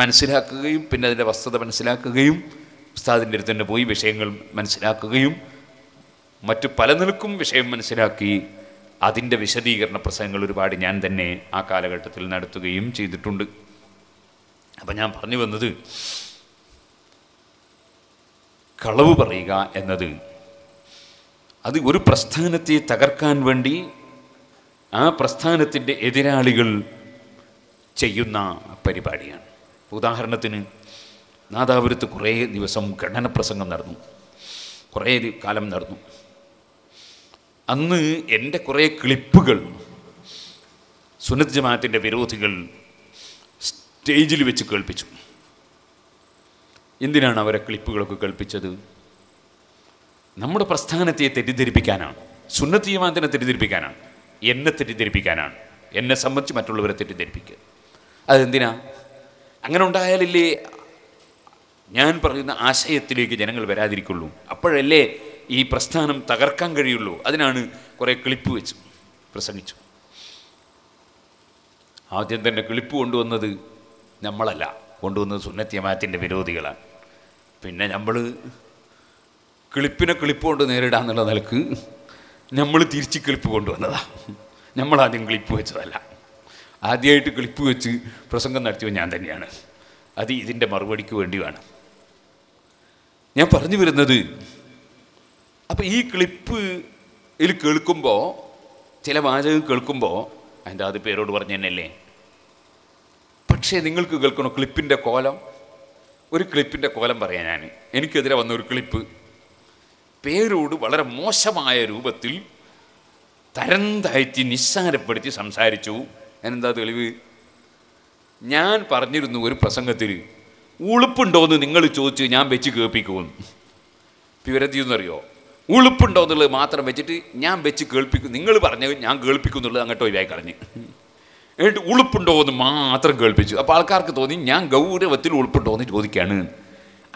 മനസ്സിലാക്കുകയും പിന്നെ അതിൻ്റെ വസ്തുത മനസ്സിലാക്കുകയും ഉസ്താദിൻ്റെ അടുത്ത് തന്നെ പോയി വിഷയങ്ങൾ മനസ്സിലാക്കുകയും മറ്റു പല നിലക്കും വിഷയം മനസ്സിലാക്കി അതിൻ്റെ വിശദീകരണ പ്രസംഗങ്ങൾ ഒരുപാട് ഞാൻ തന്നെ ആ കാലഘട്ടത്തിൽ നടത്തുകയും ചെയ്തിട്ടുണ്ട് അപ്പം ഞാൻ പറഞ്ഞു വന്നത് കളവ് പറയുക എന്നത് അത് ഒരു പ്രസ്ഥാനത്തെ തകർക്കാൻ വേണ്ടി ആ പ്രസ്ഥാനത്തിൻ്റെ എതിരാളികൾ ചെയ്യുന്ന പരിപാടിയാണ് ഉദാഹരണത്തിന് നാദാപുരത്ത് കുറേ ദിവസം ഖണ്ഡന പ്രസംഗം നടന്നു കുറേ കാലം നടന്നു അന്ന് എൻ്റെ കുറേ ക്ലിപ്പുകൾ സുന്നത്ത് ജമാഅത്തിൻ്റെ വിരോധികൾ സ്റ്റേജിൽ വെച്ച് കേൾപ്പിച്ചു. എന്തിനാണ് അവരെ ക്ലിപ്പുകളൊക്കെ കേൾപ്പിച്ചത്? നമ്മുടെ പ്രസ്ഥാനത്തെ തെറ്റിദ്ധരിപ്പിക്കാനാണ്, സുന്നത്ത് ജമാഅത്തിനെ തെറ്റിദ്ധരിപ്പിക്കാനാണ്, എന്നെ തെറ്റിദ്ധരിപ്പിക്കാനാണ്, എന്നെ സംബന്ധിച്ച് മറ്റുള്ളവരെ തെറ്റിദ്ധരിപ്പിക്കുക. അതെന്തിനാ? അങ്ങനെ ഉണ്ടായാലല്ലേ ഞാൻ പറയുന്ന ആശയത്തിലേക്ക് ജനങ്ങൾ വരാതിരിക്കുള്ളൂ, അപ്പോഴല്ലേ ഈ പ്രസ്ഥാനം തകർക്കാൻ കഴിയുള്ളൂ. അതിനാണ് കുറേ ക്ലിപ്പ് വെച്ച് പ്രസംഗിച്ചു. ആദ്യം തന്നെ ക്ലിപ്പ് കൊണ്ടുവന്നത് നമ്മളല്ല, കൊണ്ടുവന്നത് സുന്നത്ത് ജമാഅത്തിൻ്റെ വിരോധികളാണ്. പിന്നെ നമ്മൾ ക്ലിപ്പിനെ ക്ലിപ്പ് കൊണ്ട് നേരിടുക എന്നുള്ള നിലക്ക് നമ്മൾ തിരിച്ച് ക്ലിപ്പ് കൊണ്ടുവന്നതാണ്. നമ്മളാദ്യം ക്ലിപ്പ് വെച്ചതല്ല. ആദ്യമായിട്ട് ക്ലിപ്പ് വെച്ച് പ്രസംഗം നടത്തിയത് ഞാൻ തന്നെയാണ്. അത് ഇതിൻ്റെ മറുപടിക്ക് വേണ്ടിയാണ് ഞാൻ പറഞ്ഞു വരുന്നത്. അപ്പോൾ ഈ ക്ലിപ്പ് ഇതിൽ കേൾക്കുമ്പോൾ, ചില വാചകം കേൾക്കുമ്പോൾ, അതിൻ്റെ അത് പേരോട് പറഞ്ഞു തന്നെയല്ലേ. പക്ഷേ നിങ്ങൾക്ക് കേൾക്കണോ ക്ലിപ്പിൻ്റെ കോലം? ഒരു ക്ലിപ്പിൻ്റെ കോലം പറയാം. ഞാൻ എനിക്കെതിരെ വന്നൊരു ക്ലിപ്പ് പേരോട് വളരെ മോശമായ രൂപത്തിൽ തരം താഴ്ത്തി നിസ്സാരപ്പെടുത്തി സംസാരിച്ചു. ഞാനെന്താ തെളിവ്? ഞാൻ പറഞ്ഞിരുന്നു ഒരു പ്രസംഗത്തിൽ, ഉളുപ്പുണ്ടോയെന്ന് നിങ്ങൾ ചോദിച്ച് ഞാൻ വെച്ച് കേൾപ്പിക്കുമെന്ന്. വിവരത്തിയെന്നറിയോ? ഉളുപ്പുണ്ടോ എന്നുള്ളത് മാത്രം വെച്ചിട്ട് ഞാൻ വെച്ച് കേൾപ്പിക്കും, നിങ്ങൾ പറഞ്ഞത് ഞാൻ കേൾപ്പിക്കും എന്നുള്ളത് അങ്ങോട്ട് ഒഴിവായി കളഞ്ഞ്, എന്നിട്ട് ഉളുപ്പുണ്ടോ എന്ന് മാത്രം കേൾപ്പിച്ചു. അപ്പോൾ ആൾക്കാർക്ക് തോന്നി ഞാൻ ഗൗരവത്തിൽ ഉളുപ്പുണ്ടോ എന്ന് ചോദിക്കുകയാണ്.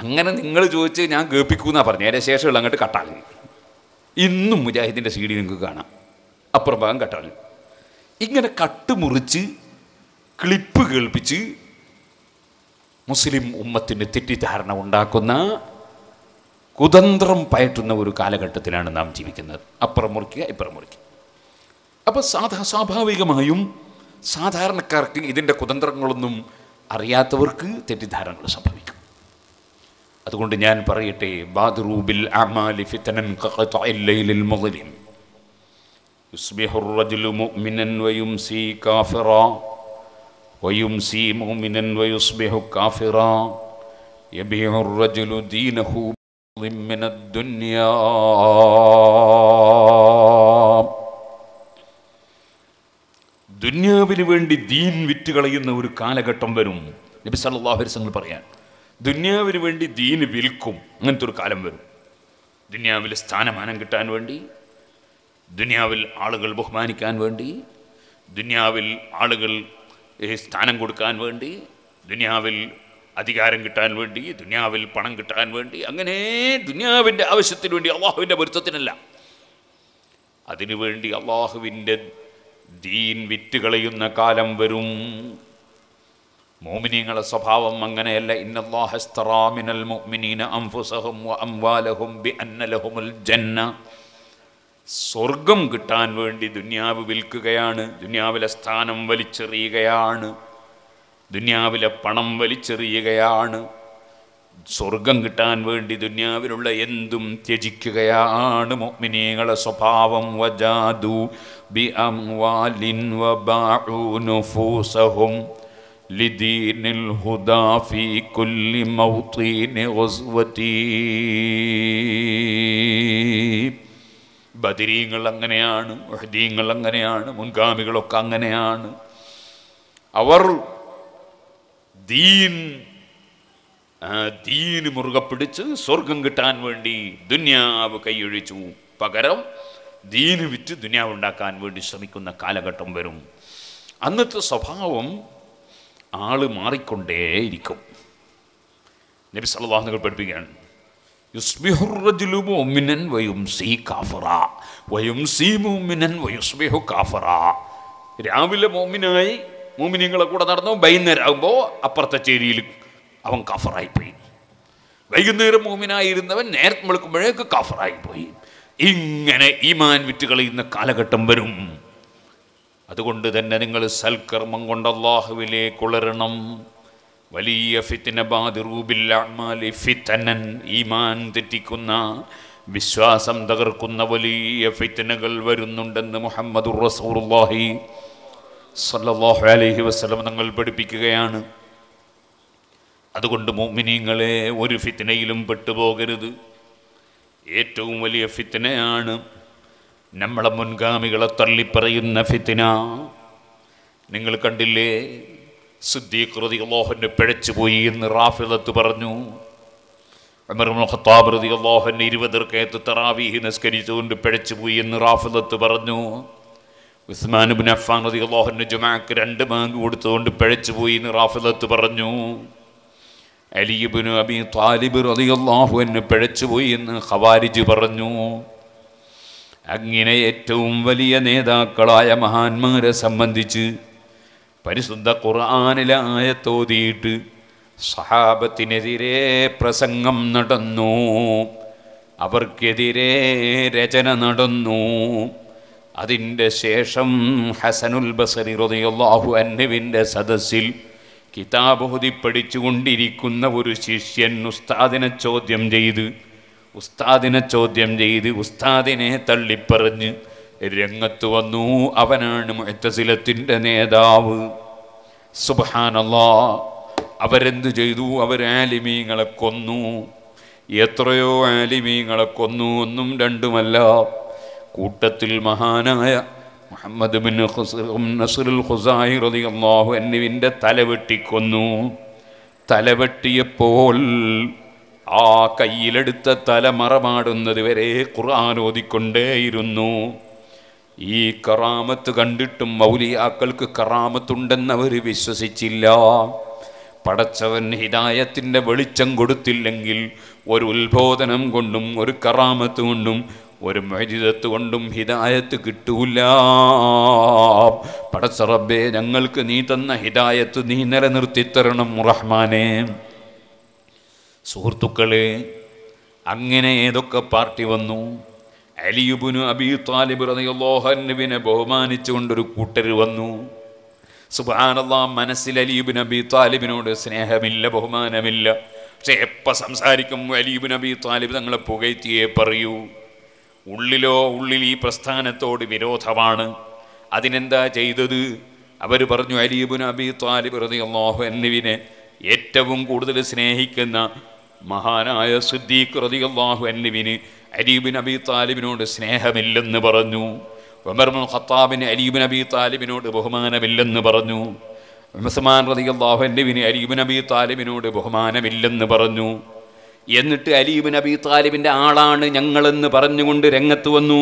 അങ്ങനെ നിങ്ങൾ ചോദിച്ച് ഞാൻ കേൾപ്പിക്കുമെന്നാണ് പറഞ്ഞത്. അതിൻ്റെ ശേഷമുള്ള അങ്ങോട്ട് കട്ടാളി. ഇന്നും മുജാഹിദിൻ്റെ സി ഡി നിങ്ങൾക്ക് കാണാം, അപ്പുറം ഭാഗം കട്ടാളി. ഇങ്ങനെ കട്ടുമുറിച്ച് ക്ലിപ്പ് കേൾപ്പിച്ച് മുസ്ലിം ഉമ്മത്തിന് തെറ്റിദ്ധാരണ ഉണ്ടാക്കുന്ന കുതന്ത്രം പയറ്റുന്ന ഒരു കാലഘട്ടത്തിലാണ് നാം ജീവിക്കുന്നത്. അപ്പുറം മുറിക്കുക, ഇപ്പുറം മുറിക്കുക. അപ്പോൾ സാധാ സ്വാഭാവികമായും സാധാരണക്കാർക്ക്, ഇതിൻ്റെ കുതന്ത്രങ്ങളൊന്നും അറിയാത്തവർക്ക് തെറ്റിദ്ധാരണകൾ സംഭവിക്കും. അതുകൊണ്ട് ഞാൻ പറയട്ടെ, ബാദ്റൂബിൽ അമാലി ഫിതനൻ ഖഖതഇൽ ലൈലിൽ മുളിം യുസ്ബിഹുർ റജുലു മുഅ്മിനൻ വയുംസി കാഫിറാ വയുംസി മുഅ്മിനൻ വയുസ്ബിഹു കാഫിറാ യബീഉർ റജുലു ദീനഹു من الدنيا ദുന്യാവിന് വേണ്ടി ദീൻ വിറ്റ് കളയുന്ന ഒരു കാലഘട്ടം വരും. നബി സല്ലല്ലാഹു അലൈഹി വസല്ലം പറയാൻ, ദുന്യാവിന് വേണ്ടി ദീൻ വിൽക്കും. അങ്ങനത്തെ ഒരു കാലം വരും. ദുന്യാവിൽ സ്ഥാനമാനം കിട്ടാൻ വേണ്ടി, ദുന്യാവിൽ ആളുകൾ ബഹുമാനിക്കാൻ വേണ്ടി, ദുന്യാവിൽ ആളുകൾ സ്ഥാനം കൊടുക്കാൻ വേണ്ടി, ദുന്യാവിൽ അധികാരം കിട്ടാൻ വേണ്ടി, ദുനിയാവിൽ പണം കിട്ടാൻ വേണ്ടി, അങ്ങനെ ദുനിയാവിൻ്റെ ആവശ്യത്തിന് വേണ്ടി, അള്ളാഹുവിൻ്റെ പൊരുത്തത്തിനല്ല, അതിനുവേണ്ടി അള്ളാഹുവിൻ്റെ ദീൻ വിറ്റ് കളയുന്ന കാലം വരും. മോമിനീങ്ങളുടെ സ്വഭാവം അങ്ങനെയല്ല. ഇന്നല്ലാഹ ഇസ്തറാ മിനൽ മുഅ്മിനീന അൻഫുസഹും വഅംവാലഹും ബിഅന്ന ലഹുമുൽ ജന്ന. സ്വർഗം കിട്ടാൻ വേണ്ടി ദുനിയാവ് വിൽക്കുകയാണ്, ദുനിയാവിലെ സ്ഥാനം വലിച്ചെറിയുകയാണ്, ദുനിയാവിലെ പണം വലിച്ചെറിയുകയാണ്, സ്വർഗം കിട്ടാൻ വേണ്ടി ദുനിയാവിലുള്ള എന്തും ത്യജിക്കുകയാണ് മുഅ്മിനീങ്ങളുടെ സ്വഭാവം. വജാദു ബിഅംവാലിൻ വബഅു നുഫൂസഹും ലിദീനിൽ ഹുദാ ഫീ കുല്ലി മൗതീനി ഗസ്വതി. ബദരീങ്ങൾ അങ്ങനെയാണ്, ഉഹ്ദീങ്ങൾ അങ്ങനെയാണ്, മുൻഗാമികളൊക്കെ അങ്ങനെയാണ്. അവർ ദീൻ ദീന് മുറുകെ പിടിച്ച് സ്വർഗം കിട്ടാൻ വേണ്ടി ദുന്യാവ് കൈയൊഴിച്ചു. പകരം ദീന് വിറ്റ് ദുന്യാവ് ഉണ്ടാക്കാൻ വേണ്ടി ശ്രമിക്കുന്ന കാലഘട്ടം വരും. അന്നത്തെ സ്വഭാവം ആൾ മാറിക്കൊണ്ടേയിരിക്കും. നബി സല്ലല്ലാഹു അലൈഹി വസല്ലം പഠിപ്പിക്കുകയാണ്, യുസ്ബിഹുർ റജുലു മുഅ്മിനൻ വയുംസി കാഫിറാ വയുംസി മുഅ്മിനൻ വയുസ്ബിഹു കാഫിറാ. രാവിലെ മുഅ്മിനായി മുഅ്മിനീങ്ങളെ കൂടെ നടന്നു, വൈകുന്നേരം ആകുമ്പോൾ അപ്പുറത്തെ ചേരിയിൽ അവൻ കാഫറായിപ്പോയി. വൈകുന്നേരം മുഅ്മിനായിരുന്നവൻ നേരത്തെ വെളുക്കുമ്പോഴേക്ക് കാഫറായിപ്പോയി. ഇങ്ങനെ ഈമാൻ വിറ്റ് കളയുന്ന കാലഘട്ടം വരും. അതുകൊണ്ട് തന്നെ നിങ്ങൾ സൽക്കർമ്മം കൊണ്ട് അല്ലാഹുവിലേക്ക് ഉളരണം. വലിയ ഫിത്ന, ബാദിറൂബിൽ അഅ്മാലി ഫിതനൻ, ഈമാൻ തെറ്റിക്കുന്ന, വിശ്വാസം തകർക്കുന്ന വലിയ ഫിത്നകൾ വരുന്നുണ്ടെന്ന് മുഹമ്മദുർ റസൂലുള്ളാഹി സല്ലല്ലാഹു അലൈഹി വസല്ലം തങ്ങൾ പഠിപ്പിക്കുകയാണ്. അതുകൊണ്ട് മുഅ്മിനീങ്ങളെ ഒരു ഫിത്നയിലും പെട്ടുപോകരുത്. ഏറ്റവും വലിയ ഫിത്നയാണ് നമ്മളെ മുൻഗാമികളെ തള്ളിപ്പറയുന്ന ഫിത്തിന നിങ്ങൾ കണ്ടില്ലേ? സിദ്ദീഖ് റളിയല്ലാഹു അൻഹു പിഴച്ചുപോയി എന്ന് റാഫിളത്ത് പറഞ്ഞു. ഉമർ ഇബ്നു ഖത്താബ് റളിയല്ലാഹു അൻഹു ഇരുപത് റക്അത്ത് തറാവീഹ് നിസ്കരിച്ചുകൊണ്ട് പിഴച്ചുപോയി എന്ന് റാഫിളത്ത് പറഞ്ഞു. ഉസ്മാൻ ഇബ്നു അഫ്ഫാൻ റളിയല്ലാഹു അൻഹു ജുമഅക്ക് രണ്ട് ബാങ്ക് കൊടുത്തുകൊണ്ട് പിഴച്ചുപോയി എന്ന് റാഫിളത്ത് പറഞ്ഞു. അലി ഇബ്നു അബീ ത്വാലിബ് റളിയല്ലാഹു അൻഹു പിഴച്ചുപോയി എന്ന് ഖവാരിജ് പറഞ്ഞു. അങ്ങനെ ഏറ്റവും വലിയ നേതാക്കളായ മഹാന്മാരെ സംബന്ധിച്ച് പരിശുദ്ധ ഖുർആനിലെ ആയത്തോതിയിട്ട് സഹാബത്തിനെതിരെ പ്രസംഗം നടന്നു, അവർക്കെതിരെ രചന നടന്നു. അതിൻ്റെ ശേഷം ഹസനുൽ ബസരി റളിയല്ലാഹു അൻഹുവിൻ്റെ സദസ്സിൽ കിതാബോധി പഠിച്ചുകൊണ്ടിരിക്കുന്ന ഒരു ശിഷ്യൻ ഉസ്താദിനെ ചോദ്യം ചെയ്ത് ഉസ്താദിനെ ചോദ്യം ചെയ്ത് ഉസ്താദിനെ തള്ളിപ്പറഞ്ഞ് രംഗത്ത് വന്നു. അവനാണ് മുഅ്തസിലത്തിൻ്റെ നേതാവ്. സുബ്ഹാനല്ലാഹ്. അവരെന്തു ചെയ്തു? അവർ ആലിമീങ്ങളെ കൊന്നു. എത്രയോ ആലിമീങ്ങളെ കൊന്നു. ഒന്നും രണ്ടുമല്ല. കൂട്ടത്തിൽ മഹാനായ മുഹമ്മദ് ബിൻ നസ്റുൽ ഖുസായി റളിയല്ലാഹു അൻഹുവിൻ്റെ തലവെട്ടിക്കൊന്നു. തലവെട്ടിയപ്പോൾ ആ കയ്യിലെടുത്ത തല മറമാടുന്നത് വരെ ഖുർആൻ ഓതിക്കൊണ്ടേയിരുന്നു. ഈ കറാമത്ത് കണ്ടിട്ടും മൗലിയാക്കൾക്ക് കറാമത്തുണ്ടെന്നവർ വിശ്വസിച്ചില്ല. പടച്ചവൻ ഹിദായത്തിൻ്റെ വെളിച്ചം കൊടുത്തില്ലെങ്കിൽ ഒരു ഉത്ബോധനം കൊണ്ടും ഒരു കറാമത്ത് കൊണ്ടും ഒരു മുഅ്ജിസത്ത് കൊണ്ടും ഹിദായത്ത് കിട്ടൂല. പടച്ച റബ്ബേ, ഞങ്ങൾക്ക് നീ തന്ന ഹിദായത്ത് നീ നിലനിർത്തിത്തരണം റഹ്മാനെ. സുഹൃത്തുക്കളെ, അങ്ങനെ ഏതൊക്കെ പാർട്ടി വന്നു? അലി ഇബ്നു അബീ ത്വാലിബ് റളിയല്ലാഹു അൻഹുവിനെ ബഹുമാനിച്ചുകൊണ്ടൊരു കൂട്ടർ വന്നു. സുബ്ഹാനല്ലാഹ്, മനസ്സിൽ അലി ഇബ്നു അബീ ത്വാലിബിനോട് സ്നേഹമില്ല, ബഹുമാനമില്ല. പക്ഷെ എപ്പോൾ സംസാരിക്കും അലി ഇബ്നു അബീ ത്വാലിബ് തങ്ങളെ പുകഴ്ത്തിയേ പറയൂ. ഉള്ളിലോ ഉള്ളിൽ ഈ പ്രസ്ഥാനത്തോട് വിരോധമാണ്. അതിനെന്താ ചെയ്തത്? അവർ പറഞ്ഞു, അലി ഇബ്നു അബീ ത്വാലിബ് റളിയല്ലാഹു അൻഹുവിനെ ഏറ്റവും കൂടുതൽ സ്നേഹിക്കുന്ന മഹാനായ സിദ്ദീഖ് റളിയല്ലാഹു അൻഹുവിന് അലി ഇബ്നു അബീ ത്വാലിബിനോട് സ്നേഹമില്ലെന്ന് പറഞ്ഞു. ഉമർ ഇബ്നു ഖത്താബിന് അലി ഇബ്നു അബീ ത്വാലിബിനോട് ബഹുമാനമില്ലെന്ന് പറഞ്ഞു. ഉസ്മാൻ റളിയല്ലാഹു അൻഹുവിന് അലി ഇബ്നു അബീ ത്വാലിബിനോട് ബഹുമാനമില്ലെന്ന് പറഞ്ഞു. എന്നിട്ട് അലി ഇബ്നു അബീ ത്വാലിബിൻ്റെ ആളാണ് ഞങ്ങളെന്ന് പറഞ്ഞുകൊണ്ട് രംഗത്ത് വന്നു.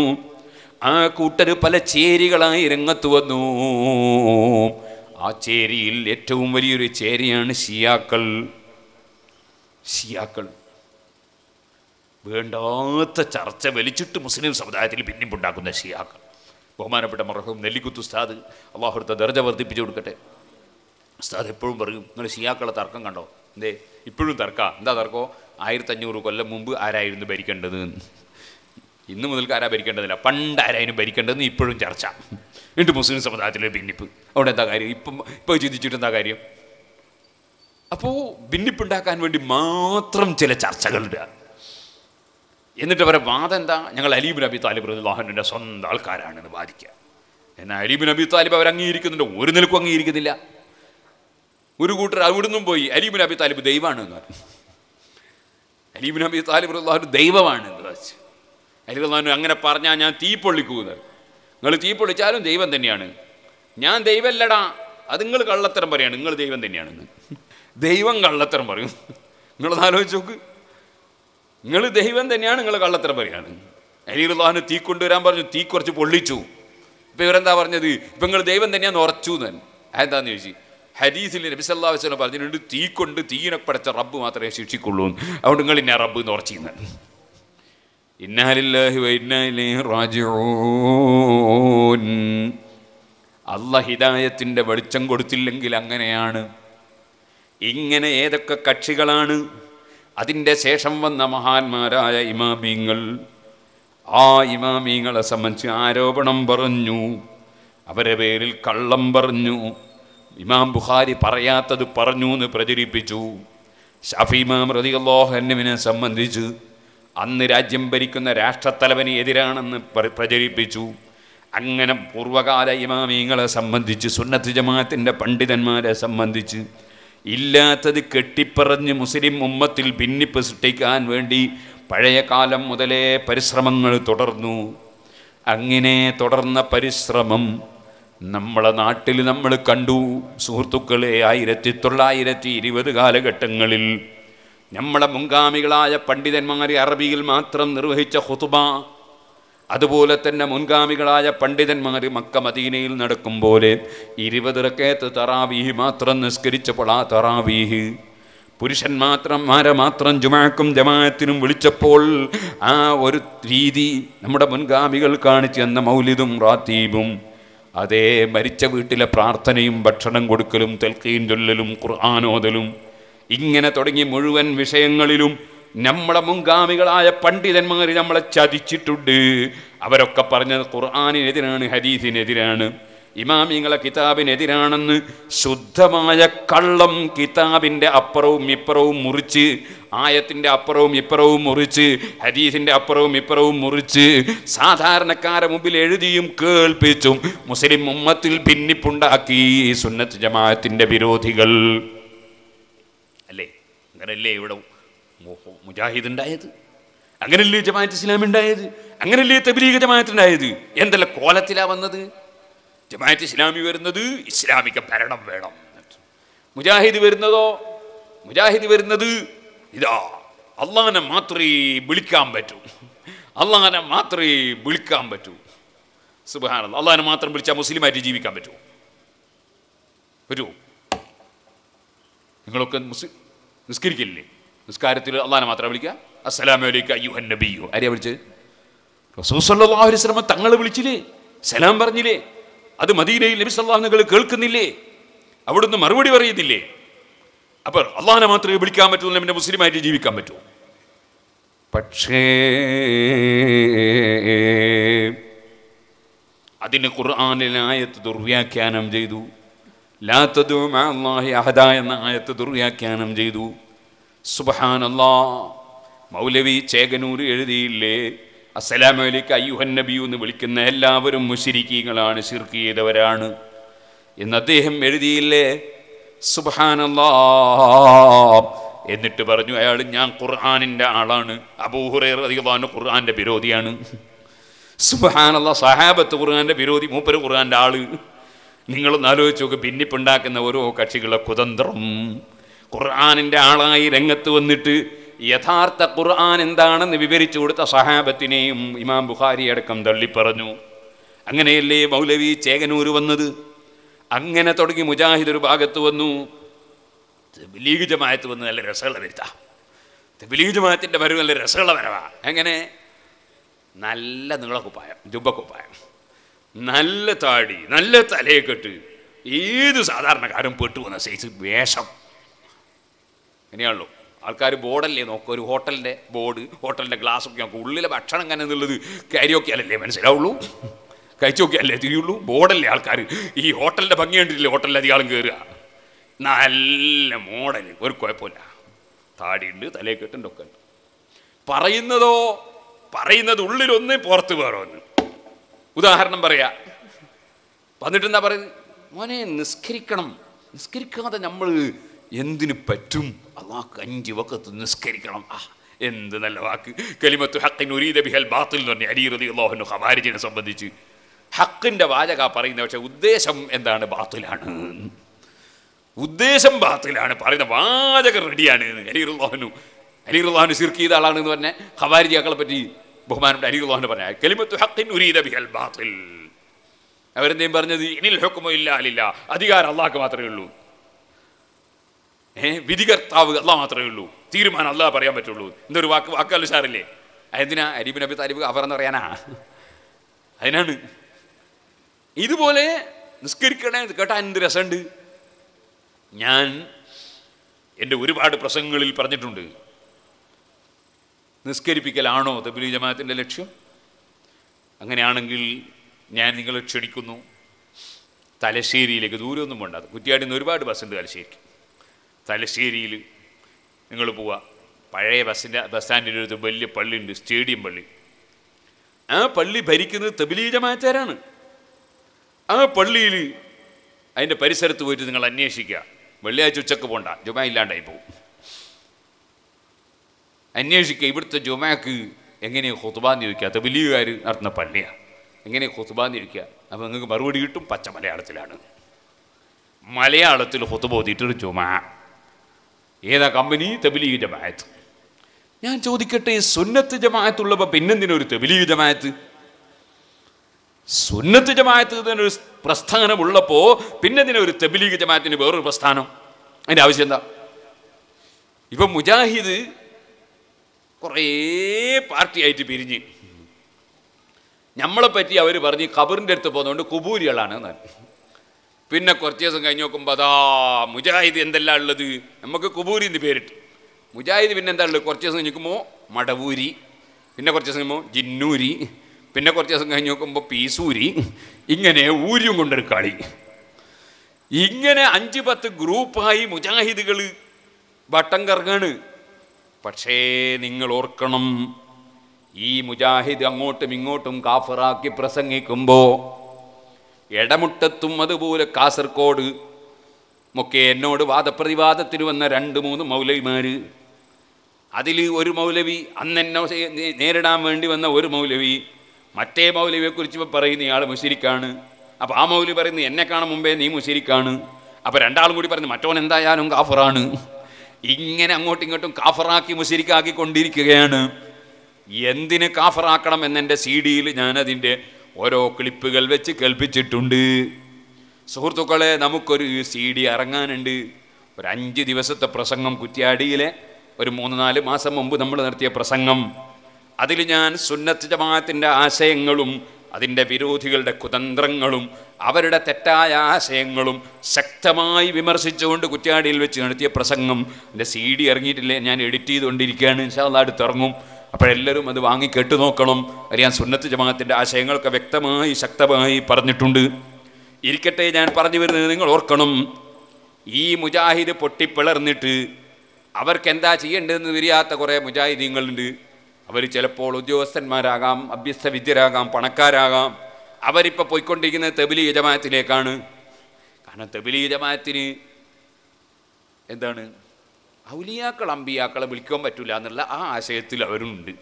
ആ കൂട്ടർ പല ചേരികളായി രംഗത്ത് വന്നു. ആ ചേരിയിൽ ഏറ്റവും വലിയൊരു ചേരിയാണ് ഷിയാക്കൾ. ഷിയാക്കൾ വേണ്ടാത്ത ചർച്ച വലിച്ചിട്ട് മുസ്ലിം സമുദായത്തിൽ ഭിന്നിപ്പുണ്ടാക്കുന്ന ഷിയാക്കൾ. ബഹുമാനപ്പെട്ട മർഹൂം നെല്ലിക്കുത്ത് ഉസ്താദ്, അള്ളാഹുവിന്റെ ദർജ വർദ്ധിപ്പിച്ചു കൊടുക്കട്ടെ, ഉസ്താദ് എപ്പോഴും പറയും, നിങ്ങൾ ഷിയാക്കളെ തർക്കം കണ്ടോ? എന്തേ ഇപ്പോഴും തർക്കം? എന്താ തർക്കോ? ആയിരത്തഞ്ഞൂറ് കൊല്ലം മുമ്പ് ആരായിരുന്നു ഭരിക്കേണ്ടത്, ഇന്ന് മുതൽക്ക് ആരാ ഭരിക്കേണ്ടതില്ല, പണ്ട് ആരായാലും ഭരിക്കേണ്ടതെന്ന് ഇപ്പോഴും ചർച്ച. എന്നിട്ട് മുസ്ലിം സമുദായത്തിലെ ഭിന്നിപ്പ്. അവിടെ എന്താ കാര്യം? ഇപ്പം ഇപ്പോൾ ചിന്തിച്ചിട്ട് എന്താ കാര്യം? അപ്പോൾ ഭിന്നിപ്പുണ്ടാക്കാൻ വേണ്ടി മാത്രം ചില ചർച്ചകളുണ്ട്. എന്നിട്ട് അവരെ വാദം എന്താ? ഞങ്ങൾ അലി ഇബ്നു അബീ ത്വാലിബ് റളിയല്ലാഹു അൻഹുവിൻ്റെ സ്വന്തം ആൾക്കാരാണെന്ന് വാദിക്കുക. എന്നാൽ അലി ഇബ്നു അബീ ത്വാലിബ് അവർ അംഗീകരിക്കുന്നുണ്ട്, ഒരു നിലക്കും അംഗീകരിക്കുന്നില്ല. ഒരു കൂട്ടർ അവിടുന്നും പോയി അലി ഇബ്നു അബീ ത്വാലിബ് ദൈവമാണെന്ന് പറഞ്ഞു. അലി ഇബ്നു അബീ ത്വാലിബ് റളിയല്ലാഹു അൻഹു ദൈവമാണെന്ന് വെച്ചു. അലി റളിയല്ലാഹു അങ്ങനെ പറഞ്ഞാൽ ഞാൻ തീ പൊള്ളിക്കുന്നത്, നിങ്ങൾ തീ പൊളിച്ചാലും ദൈവം തന്നെയാണ്. ഞാൻ ദൈവമല്ലടാ, അത് നിങ്ങൾ കള്ളത്തരം പറയാണ്, നിങ്ങൾ ദൈവം തന്നെയാണെന്ന്. ദൈവം കള്ളത്തരം പറയും, നിങ്ങളത് ആലോചിച്ച് നോക്ക്. നിങ്ങൾ ദൈവം തന്നെയാണ്, നിങ്ങൾ കള്ളത്തരം പറയാണ്. അലി റളിയല്ലാഹു തീ കൊണ്ടുവരാൻ പറഞ്ഞു, തീ കുറച്ച് പൊള്ളിച്ചു. ഇപ്പം ഇവരെന്താ പറഞ്ഞത്? ഇപ്പം നിങ്ങൾ ദൈവം തന്നെയാണെന്ന് ഉറച്ചു തന്നെ. അതെന്താണെന്ന് ചോദിച്ചു, ഹദീസിൽ നബി സല്ലല്ലാഹു അലൈഹി വസല്ലം പറഞ്ഞിട്ടുണ്ട്, തീ കൊണ്ട് തീനെ പടച്ച റബ്ബ് മാത്രമേ ശിക്ഷിക്കുള്ളൂ, അതുകൊണ്ട് നിങ്ങൾ ഇന്ന റബ്ബ് എന്ന് ഉറച്ചിരുന്നു. ഇന്നാ ലില്ലാഹി വ ഇന്നാ ഇലൈഹി റാജിഊൻ. അല്ലാഹ് ഹിദായത്തിൻ്റെ വെളിച്ചം കൊടുത്തില്ലെങ്കിൽ അങ്ങനെയാണ്. ഇങ്ങനെ ഏതൊക്കെ കക്ഷികളാണ്? അതിൻ്റെ ശേഷം വന്ന മഹാന്മാരായ ഇമാമീങ്ങൾ. ആ ഇമാമീങ്ങളെ സംബന്ധിച്ച് ആരോപണം പറഞ്ഞു, അവരെ പേരിൽ കള്ളം പറഞ്ഞു, ഇമാം ബുഖാരി പറയാത്തത് പറഞ്ഞു എന്ന് പ്രചരിപ്പിച്ചു. ശാഫി ഇമാം റളിയല്ലാഹു അൻഹുവിനെ സംബന്ധിച്ച് അന്ന് രാജ്യം ഭരിക്കുന്ന രാഷ്ട്രത്തലവന് എതിരാണെന്ന് പ്രചരിപ്പിച്ചു. അങ്ങനെ പൂർവ്വകാല ഇമാമീങ്ങളെ സംബന്ധിച്ച്, സുന്നത്ത് ജമാഅത്തിൻ്റെ പണ്ഡിതന്മാരെ സംബന്ധിച്ച് ഇല്ലാത്തത് കെട്ടിപ്പറഞ്ഞ് മുസ്ലിം ഉമ്മത്തിൽ ഭിന്നിപ്പ് സൃഷ്ടിക്കാൻ വേണ്ടി പഴയ കാലം മുതലേ പരിശ്രമങ്ങൾ തുടർന്നു. Angine Todarna Parisramum Nambalanatil Namal Kandu Surtukale Ireti Tola Ireti Rivagalatangalil Namala Mungamigalaya Pandit and Mangari Arabil Matram Ruhicha Hutuba Adabulatan Mungamigalaya Pandit and Mangari Makamadinil Nadakumbole Irivadaket Taravihi Matran Skirichapala Taravihi Purishan Matram, Mara Matran, Jumacum, Damatinum, Vichapol, Ah, or Tridi, Namadabunga, Migal Karnit, and the Maulidum Ratibum Ade, Marichavitilla Prathanim, Batran Gurkulum, Telkin, Dulum, Kuran, Odalum, Inganatoring Muru and Visangalilum, Namadabunga, Migalaya, Pandi, and Marinamala Chadichi today, Avakaparna, Kuran, Ediran, Hadith in Ediran. Imamingala Kitabin Ediranan, Sudhamaya Kalam Kitabin de Aparo Mipro Murici, Ayat in the Aparo Mipro Murici, Hadith in the Aparo Mipro Murici, Sathar Nakara Mobiledium Curl Pitum, Muslim Mumatil Pinipunda Aki, Sunat Jamaat in the Virotigal Ale, Narele Mujahidin died. I'm going to lead Jamaat Islam and died. I'm going to lead the Brigade Jamaat and died. Yendel quality lavanda. Jamaat Islami Vernadu, Islamic Paranam Verdam. Mujahid Vernado, Mujahid Vernadu, Ida, Allah and a Matri Bulkambatu, Allah and a Matri Bulkambatu, Subhanallah, Allah and a Matra Bulcha Muslim at G V Kambatu. Who look at Muslim? The Skirkil, the Skaratil Allah and Matrablica, Assalamu alaikum, you and Nabi, Ariavic. So Sallallahu Alaihi Wasallam, Tangalabuli, Salam Barnile. That's Madinayil Nabi Sallallahu Alaihi Wasallam kelkkunnille. Avodunnu maruvadi parayunnille. Appo Allahane mathrame vilikkan pattullu naminte Muslim ayittu jeevikkan pattu. Pakshe adine Qur'anile ayathu durvyakyanam cheythu. La tad'u ma'a Allahi ahada enna ayathu durvyakyanam cheythu. Subhanallah. Maulavi Cheganur ezhudiyille. Assalamu alaikum, Ayuhan Nabiyu എന്ന് വിളിക്കുന്ന എല്ലാവരും മുശ്രിക്കീകളാണ് ശിർക്ക് ചെയ്തവരാണ് എന്ന് അദ്ദേഹം എഴുതിയില്ലേ സുബ്ഹാനല്ലാഹ് എന്നിട്ട് പറഞ്ഞു അയാൾ ഞാൻ ഖുർആനിന്റെ ആളാണ് അബൂ ഹുറൈറ റളിയല്ലാഹു അൻഹു ഖുർആന്റെ വിരോധിയാണ് സുബ്ഹാനല്ലാഹ് സഹാബത്ത് ഖുർആന്റെ വിരോധി മൂപ്പര് ഖുർആന്റെ ആള് നിങ്ങൾ ഒന്ന് ആലോചിച്ച് നോക്ക് ഭിന്നിപ്പുണ്ടാക്കുന്ന ഓരോ കക്ഷികളെ കുതന്ത്രം ഖുർആനിന്റെ ആളായി രംഗത്ത് വന്നിട്ട് Yathartha Quran and Dana, the Viverichurta Sahabatine, Imam Bukhari had come the Liparanu Angane, Maulevi, Cheganuruvanadu Anganatoki Mujahid Bagatuanu, the believe the Maitu and the Resalavita. The believe the Maitu and the Resalavera Angane Nalla Nulakupai, Dubakupai Nalla Tardi, Nalla Talekatu. Either Sadarna Karam put to and says, Yes, up. And you Alkari border lane or hotel board, hotel glass of your good little batang and the little karaoke lemons. Aulu Kachoke let you look, border Alkari. He hotel the buggy and the hotel at the Algera. Nal model, good coipola. Tardin with a lake at Dokan. Parina though, Parina Dulli on the Portugal. Uda her number ya Panitan money in the Skirkanum, Skirkan the number. Yendin Patum, Allah and Jivaka in the Skirikam in the Nalavaki, Kalima to Hakinuri, the Behel Battle on the Adir of the Law and Havari and somebody. Hakin the Vajaka Parina, would they some and then a battle? Would they some battle and a parina Vajaka Radian, Adirulanu, Adirulan Sirki, the Alan, Havari Akalapati, Boman Adirulan, Kalima to Hakinuri, the Behel Battle. Our name Bernadi, Nil Hokumilla Lila, Adigar Allah Matrilu. Eh, Vidigar Tav Allah Matrulu, Tirman Allah Pariamatulu, Nurwak Akalisarle, Adina, Adibina Avarana. I know Idubole, the Skirkan, the Katan, the Sunday Yan in the Uriba de Prasangal Pernitundi. The Skiripical Arno, the Bilijamat in the lecture Anganangil, Yanangal Churikuno, Talasiri, Leguru, the Munda, Kutia in Uriba de Basandal Talasiri, Ningolopua, Pare Bassandi, the Belly, Pully in the stadium. A Pully Perikin, the village of Materan. A Pully and a Periser to wait in the Laneshika. Belay to Chakabonda, Jomai Landaipo. And Neshika, but the Jomaki, again in Hotobani, the Belier Arnapalia. എങ്ങനെ ഖുതുബാന്നിരിക്കുക? അപ്പോൾ നിങ്ങൾക്ക് മറുപടി കിട്ടും പച്ച മലയാളത്തിലാണ്. മലയാളത്തിൽ ഖുതുബ ഓതിയിട്ടൊരു ജുമാ ഏതാ company? Tabligh ജമാഅത്ത്. ഞാൻ ചോദിക്കട്ടെ, സുന്നത്ത് ജമാഅത്തുള്ളപ്പോൾ പിന്നെന്തിനൊരു തബ്ലീഗ് ജമാഅത്ത്? സുന്നത്ത് ജമാഅത്ത് എന്നൊരു പ്രസ്ഥാനമുള്ളപ്പോൾ പിന്നെന്തിനൊരു തബ്ലീഗ് ജമാഅത്തിന് വേറൊരു പ്രസ്ഥാനം? അതിൻ്റെ ആവശ്യം എന്താ? ഇപ്പം മുജാഹിദ് കുറേ പാർട്ടിയായിട്ട് പിരിഞ്ഞ് നമ്മളെപ്പറ്റി അവർ പറഞ്ഞ് ഖബറിൻ്റെ അടുത്ത് പോകുന്നതുകൊണ്ട് കുബൂരികളാണ് എന്നാൽ. പിന്നെ കുറച്ച് ദിവസം കഴിഞ്ഞ് നോക്കുമ്പോൾ അതാ മുജാഹിദ് എന്തെല്ലാം ഉള്ളത്, നമുക്ക് കുബൂരി എന്ന് പേരിട്ട്. മുജാഹിദ് പിന്നെ എന്താ ഉള്ളത്? കുറച്ച് ദിവസം കഴിഞ്ഞിരിക്കുമ്പോൾ മടവൂരി, പിന്നെ കുറച്ച് ദിവസം കഴിയുമ്പോൾ ജിന്നൂരി, പിന്നെ കുറച്ച് ദിവസം കഴിഞ്ഞ് നോക്കുമ്പോൾ പീസൂരി, ഇങ്ങനെ ഊരിയും കൊണ്ടൊരു കളി. ഇങ്ങനെ അഞ്ച് പത്ത് ഗ്രൂപ്പായി മുജാഹിദുകൾ വട്ടം കറങ്ങാണ്. പക്ഷേ നിങ്ങൾ ഓർക്കണം, ഈ മുജാഹിദ് അങ്ങോട്ടും ഇങ്ങോട്ടും കാഫറാക്കി പ്രസംഗിക്കുമ്പോൾ ഇടമുട്ടത്തും അതുപോലെ കാസർഗോഡ് ഒക്കെ എന്നോട് വാദപ്രതിവാദത്തിന് വന്ന രണ്ട് മൂന്ന് മൗലവിമാർ, അതിൽ ഒരു മൗലവി അന്നെന്നെ നേരിടാൻ വേണ്ടി വന്ന ഒരു മൗലവി മറ്റേ മൗലവിയെക്കുറിച്ച് ഇപ്പോൾ പറയുന്ന ഇയാൾ മുശ്രിക്കാണ്, അപ്പോൾ ആ മൗലവി പറയുന്നത് എന്നെക്കാണും മുമ്പേ നീ മുശ്രിക്കാണ്, അപ്പോൾ രണ്ടാളും കൂടി പറഞ്ഞു മറ്റോൻ എന്തായാലും കാഫറാണ്. ഇങ്ങനെ അങ്ങോട്ടും ഇങ്ങോട്ടും കാഫറാക്കി മുശ്രിക്കാക്കി കൊണ്ടിരിക്കുകയാണ്. എന്തിന് കാഫറാക്കണം എന്നെൻ്റെ സി ഡിയിൽ ഞാനതിൻ്റെ ഓരോ ക്ലിപ്പുകൾ വെച്ച് കേൾപ്പിച്ചിട്ടുണ്ട്. സുഹൃത്തുക്കളെ, നമുക്കൊരു സി ഡി ഇറങ്ങാനുണ്ട്. ഒരു അഞ്ച് ദിവസത്തെ പ്രസംഗം, കുറ്റ്യാടിയിലെ ഒരു മൂന്ന് നാല് മാസം മുമ്പ് നമ്മൾ നടത്തിയ പ്രസംഗം, അതിൽ ഞാൻ സുന്നത്ത് ജമാഅത്തിൻ്റെ ആശയങ്ങളും അതിൻ്റെ വിരോധികളുടെ കുതന്ത്രങ്ങളും അവരുടെ തെറ്റായ ആശയങ്ങളും ശക്തമായി വിമർശിച്ചുകൊണ്ട് കുറ്റ്യാടിയിൽ വെച്ച് നടത്തിയ പ്രസംഗം എൻ്റെ സി ഡി ഇറങ്ങിയിട്ടില്ലേ, ഞാൻ എഡിറ്റ് ചെയ്തുകൊണ്ടിരിക്കുകയാണ്, ഇൻഷാ അല്ലാഹ് അടുത്തിറങ്ങും. അപ്പോഴെല്ലാവരും അത് വാങ്ങി കേട്ടു നോക്കണം. അത് ഞാൻ സുന്നത്ത് ജമാഅത്തിൻ്റെ ആശയങ്ങളൊക്കെ വ്യക്തമായി ശക്തമായി പറഞ്ഞിട്ടുണ്ട്. ഇരിക്കട്ടെ, ഞാൻ പറഞ്ഞു വരുന്നത് നിങ്ങൾ ഓർക്കണം. ഈ മുജാഹിദ് പൊട്ടിപ്പിളർന്നിട്ട് അവർക്കെന്താ ചെയ്യേണ്ടതെന്ന് തിരിയാത്ത കുറേ മുജാഹിദീങ്ങളുണ്ട്. അവർ ചിലപ്പോൾ ഉദ്യോഗസ്ഥന്മാരാകാം, അഭ്യസ്ത വിദ്യരാകാം, പണക്കാരാകാം. അവരിപ്പോൾ പോയിക്കൊണ്ടിരിക്കുന്നത് തബ്ലീഗ് ജമാഅത്തിലേക്കാണ്. കാരണം തബ്ലീഗ് ജമാഅത്തിന് എന്താണ്, ഔലിയാക്കൾ അമ്പിയാക്കളെ വിളിക്കാൻ പറ്റില്ല എന്നുള്ള ആ ആശയത്തിൽ അവരുണ്ട്.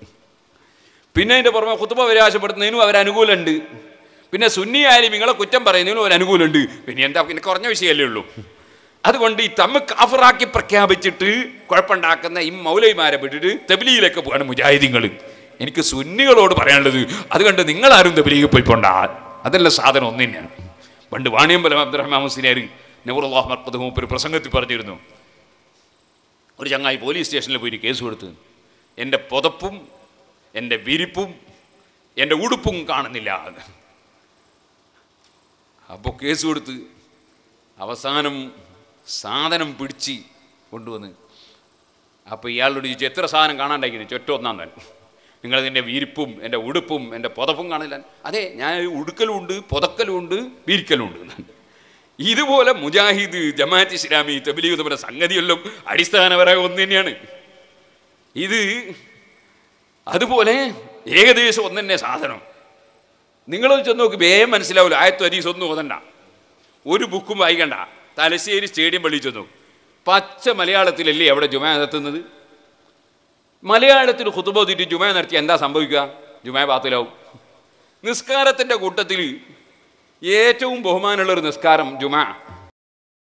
പിന്നെ അതിൻ്റെ പുറമെ ഖുതുബ അവരാശപ്പെടുത്തുന്നതിനും അവരനുകൂലമുണ്ട്. പിന്നെ സുന്നി ആലിമീങ്ങളെ കുറ്റം പറയുന്നതിനും അവരനുകൂലമുണ്ട്. പിന്നെ എന്താ, പിന്നെ കുറഞ്ഞ വിഷയമല്ലേ ഉള്ളൂ. അതുകൊണ്ട് ഈ തമ്മ് കാഫറാക്കി പ്രഖ്യാപിച്ചിട്ട് കുഴപ്പമുണ്ടാക്കുന്ന ഈ മൗലവിമാരെ വിട്ടിട്ട് തബ്ലീഗിലേക്ക് പോവാണ് മുജാഹിദീങ്ങൾ. എനിക്ക് സുന്നികളോട് പറയാനുള്ളത് അതുകൊണ്ട് നിങ്ങളാരും തബ്ലീഗിൽ പോയിക്കൊണ്ട, അതല്ല സാധനം ഒന്നു തന്നെയാണ്. പണ്ട് വാണിയമ്പലം അബ്ദുറഹ്മാൻ മുസ്ലിയാർ നൂറുല്ലാഹ് മർഖദ് മൂപ്പർ പ്രസംഗത്തിൽ പറഞ്ഞിരുന്നു, ഒരു ചങ്ങായി പോലീസ് സ്റ്റേഷനിൽ പോയി കേസ് കൊടുത്ത്, എൻ്റെ പുതപ്പും എൻ്റെ വിരിപ്പും എൻ്റെ ഉടുപ്പും കാണുന്നില്ല. അപ്പോൾ കേസ് കൊടുത്ത് അവസാനം സാധനം പിടിച്ച് കൊണ്ടുവന്ന്, അപ്പോൾ ഇയാളോട് ചോദിച്ചു എത്ര സാധനം കാണാണ്ടായിരിക്കുന്നു? ചൊറ്റൊന്നാം താൻ നിങ്ങളതിൻ്റെ വിരിപ്പും എൻ്റെ ഉടുപ്പും എൻ്റെ പുതപ്പും കാണില്ല. അതെ, ഞാൻ ഉടുക്കലും ഉണ്ട്, പുതക്കലും ഉണ്ട്, വിരിക്കലും ഉണ്ട്. ഇതുപോലെ മുജാഹിദ്, ജമാഅത്ത് ഇസ്ലാമി, തബ്ലീഗ് തമ്മിലുള്ള സംഗതിയെല്ലാം അടിസ്ഥാനപരമായി ഒന്ന് തന്നെയാണ്. ഇത് അതുപോലെ ഏകദേശം ഒന്ന് തന്നെ സാധനം. നിങ്ങളത് ചെന്ന് നോക്കി വേഗം മനസ്സിലാവില്ല. ആയത്തും ഹദീസും ഒന്നും ഓതണ്ട, ഒരു ബുക്കും വായിക്കണ്ട, തലശ്ശേരി സ്റ്റേഡിയം പള്ളി ചെന്നു പച്ച മലയാളത്തിലല്ലേ അവിടെ ജുമാ നടത്തുന്നത്? മലയാളത്തിൽ ഖുതുബ ഓതിയിട്ട് ജുമാ നടത്തിയാൽ എന്താ സംഭവിക്കുക? ജുമാ ബാത്തിലാവും. നിസ്കാരത്തിൻ്റെ കൂട്ടത്തിൽ ഏറ്റവും ബഹുമാനമുള്ളൊരു നിസ്കാരം ജുമാ.